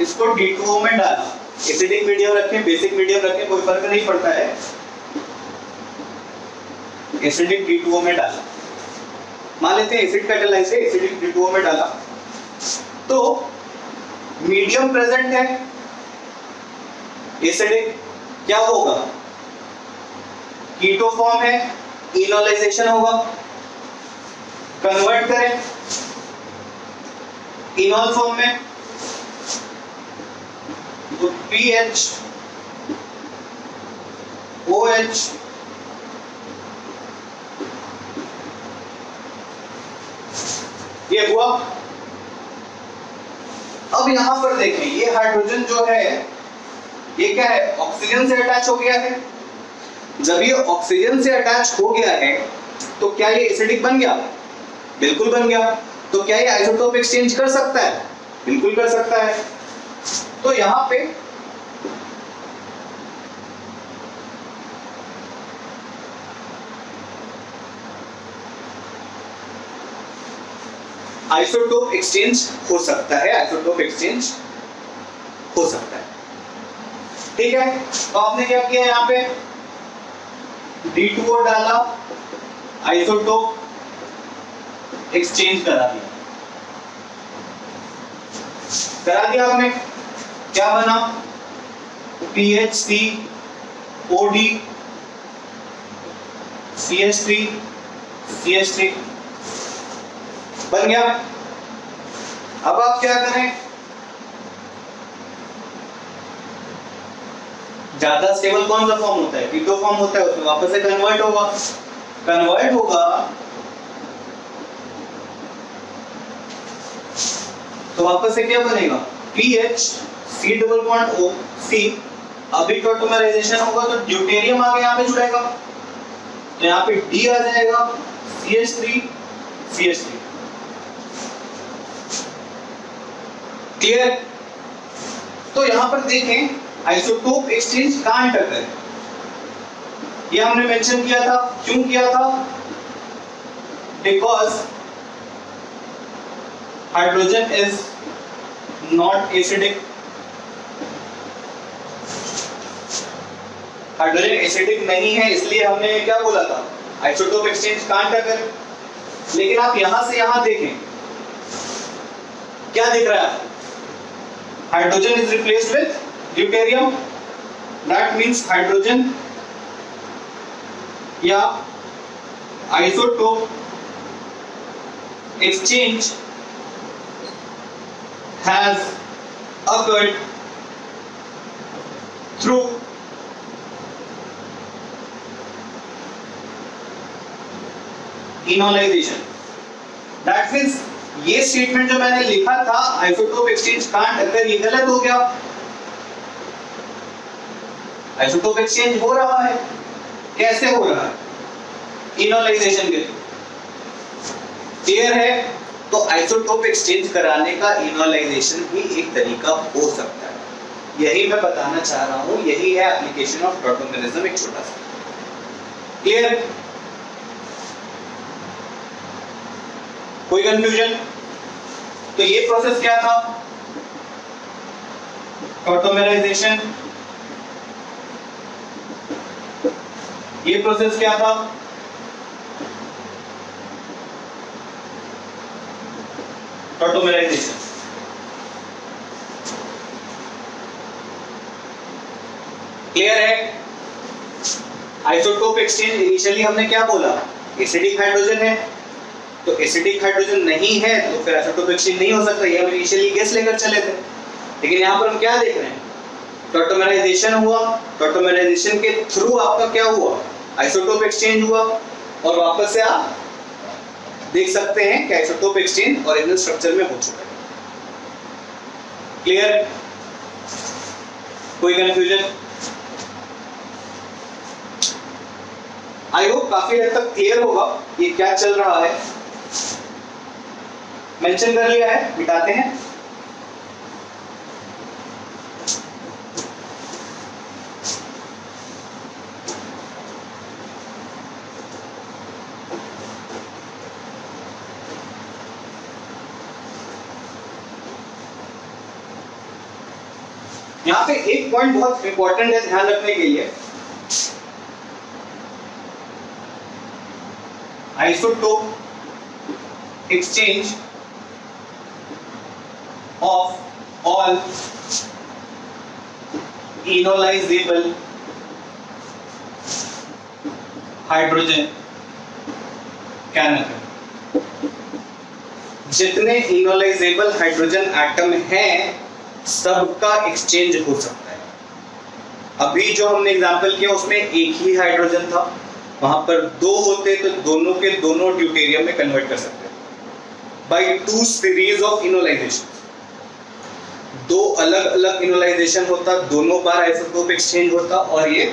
इसको डी टू ओ में डाला। एसिडिक मीडियम रखें, बेसिक मीडियम रखें, कोई फर्क नहीं पड़ता है। एसिडिक डी टू ओ में डाला, मान लेते हैं एसिड कैटालाइज है, एसिडिक डी टू ओ में डाला तो मीडियम प्रेजेंट है एसिडिक, क्या होगा? कीटो फॉर्म है, इनोलाइजेशन होगा। कन्वर्ट करें इनोल फॉर्म में तो पीएच, ओएच, ये हुआ। अब यहां पर देखें, ये हाइड्रोजन जो है ये क्या है? ऑक्सीजन से अटैच हो गया है। जब ये ऑक्सीजन से अटैच हो गया है तो क्या ये एसिडिक बन गया? बिल्कुल बन गया। तो क्या ये आइसोटोप एक्सचेंज कर सकता है? बिल्कुल कर सकता है। तो यहां पे आइसोटोप एक्सचेंज हो सकता है, आइसोटोप एक्सचेंज हो सकता है। ठीक है, तो आपने क्या किया, यहां पे डी टू ओ डाला, आइसोटोप एक्सचेंज करा दिया, करा दिया आपने। क्या बना? P H C O D C H three C H three बन गया। अब आप क्या करें, ज्यादा स्टेबल कौन सा फॉर्म होता है? कीटो फॉर्म होता है, उसमें वापस से कन्वर्ट होगा, कन्वर्ट होगा तो वापस से क्या बनेगा, P H C double bond O C. अभी टॉटोमराइजेशन होगा तो ड्यूटेरियम आगे यहाँ पे जुड़ेगा, तो यहाँ पे डी आ जाएगा, C H three C H three. Clear? तो यहाँ पर देखें आइसोटोप एक्सचेंज कहां इंटर करें, ये हमने मेंशन किया था। क्यों किया था? Because hydrogen is not acidic, hydrogen acidic नहीं है, इसलिए हमने क्या बोला था, आइसोटोप एक्सचेंज कहां इंटर करें। लेकिन आप यहां से यहां देखें क्या दिख रहा है, hydrogen is replaced with deuterium, that means hydrogen या isotope exchange has occurred through enolisation. That means ये स्टेटमेंट जो मैंने लिखा था, आइसोटोप एक्सचेंज कांट अगर, ये गलत हो गया। आइसोटोप एक्सचेंज हो रहा है, कैसे हो रहा है, इनोलाइजेशन के थ्रू। क्लियर है? तो आइसोटोप एक्सचेंज कराने का इनोलाइजेशन भी एक तरीका हो सकता है, यही मैं बताना चाह रहा हूं, यही है एप्लीकेशन ऑफ टॉटोमेरिज्म एक छोटा सा। क्लियर? कोई कंफ्यूजन? तो ये प्रोसेस क्या था, टॉटोमेराइजेशन। ये प्रोसेस क्या था, टॉटोमेराइजेशन। क्लियर है? आइसोटोप एक्सचेंज इनिशियली हमने क्या बोला, एसिडिक हाइड्रोजन है, तो एसिडिक हाइड्रोजन नहीं है तो फिर आइसोटोप एक्सचेंज नहीं हो सकता, ये हम इनिशियली गेस लेकर चले थे। लेकिन यहां पर हम क्या देख रहे हैं, टॉटोमेराइजेशन हुआ, टॉटोमेराइजेशन के थ्रू आपका क्या हुआ, आइसोटोप एक्सचेंज हुआ, और वापस से आप देख सकते हैं कि आइसोटोप एक्सचेंज ओरिजिनल स्ट्रक्चर में हो चुका है। क्लियर? कोई कंफ्यूजन? आई होप काफी हद तक क्लियर होगा ये क्या चल रहा है। मेंशन कर लिया है, मिटाते हैं। यहाँ पे एक पॉइंट बहुत इंपॉर्टेंट है ध्यान रखने के लिए, isotope exchange of all enolisable hydrogen can occur. जितने इनोलाइजेबल हाइड्रोजन एटम हैं सबका एक्सचेंज हो सकता है। अभी जो हमने एग्जांपल किया उसमें एक ही हाइड्रोजन था, वहां पर दो होते तो दोनों के दोनों ड्यूटेरियम में कन्वर्ट कर सकते हैं by two series of enolization. दो अलग अलग इनोलाइजेशन होता, दोनों बार आइसोटोप एक्सचेंज होता, और ये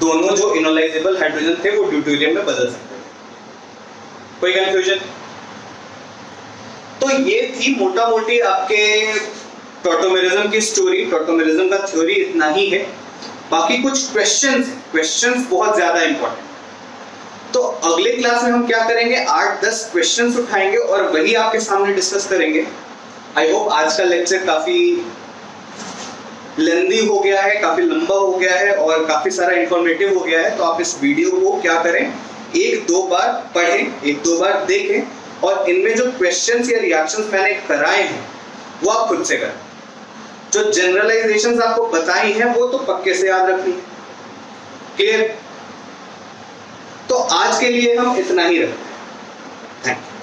दोनों जो इनोलाइजेबल हाइड्रोजन थे वो ड्यूटेरियम में बदल सकते थे। कोई कंफ्यूजन? तो ये थी मोटा मोटी आपके टॉटोमेरिज्म की स्टोरी। टॉटोमेरिज्म का थ्योरी इतना ही है, बाकी कुछ क्वेश्चंस क्वेश्चंस बहुत ज्यादा इंपॉर्टेंट। तो अगले क्लास में हम क्या करेंगे, आठ दस क्वेश्चंस उठाएंगे और वही आपके सामने डिस्कस करेंगे। आई होप आज का लेक्चर काफी लेंथी हो गया है, काफी लंबा हो गया है और काफी सारा इंफॉर्मेटिव हो गया है। तो आप इस वीडियो को क्या करें, एक दो बार पढ़ें, एक दो बार देखें और इनमें जो क्वेश्चंस या रिएक्शंस मैंने कराए हैं वो आप खुद से करें। जो जनरलाइजेशंस आपको बताई हैं वो तो पक्के से याद रखनी है, क्लियर? तो आज के लिए हम इतना ही रखते हैं। Thank you.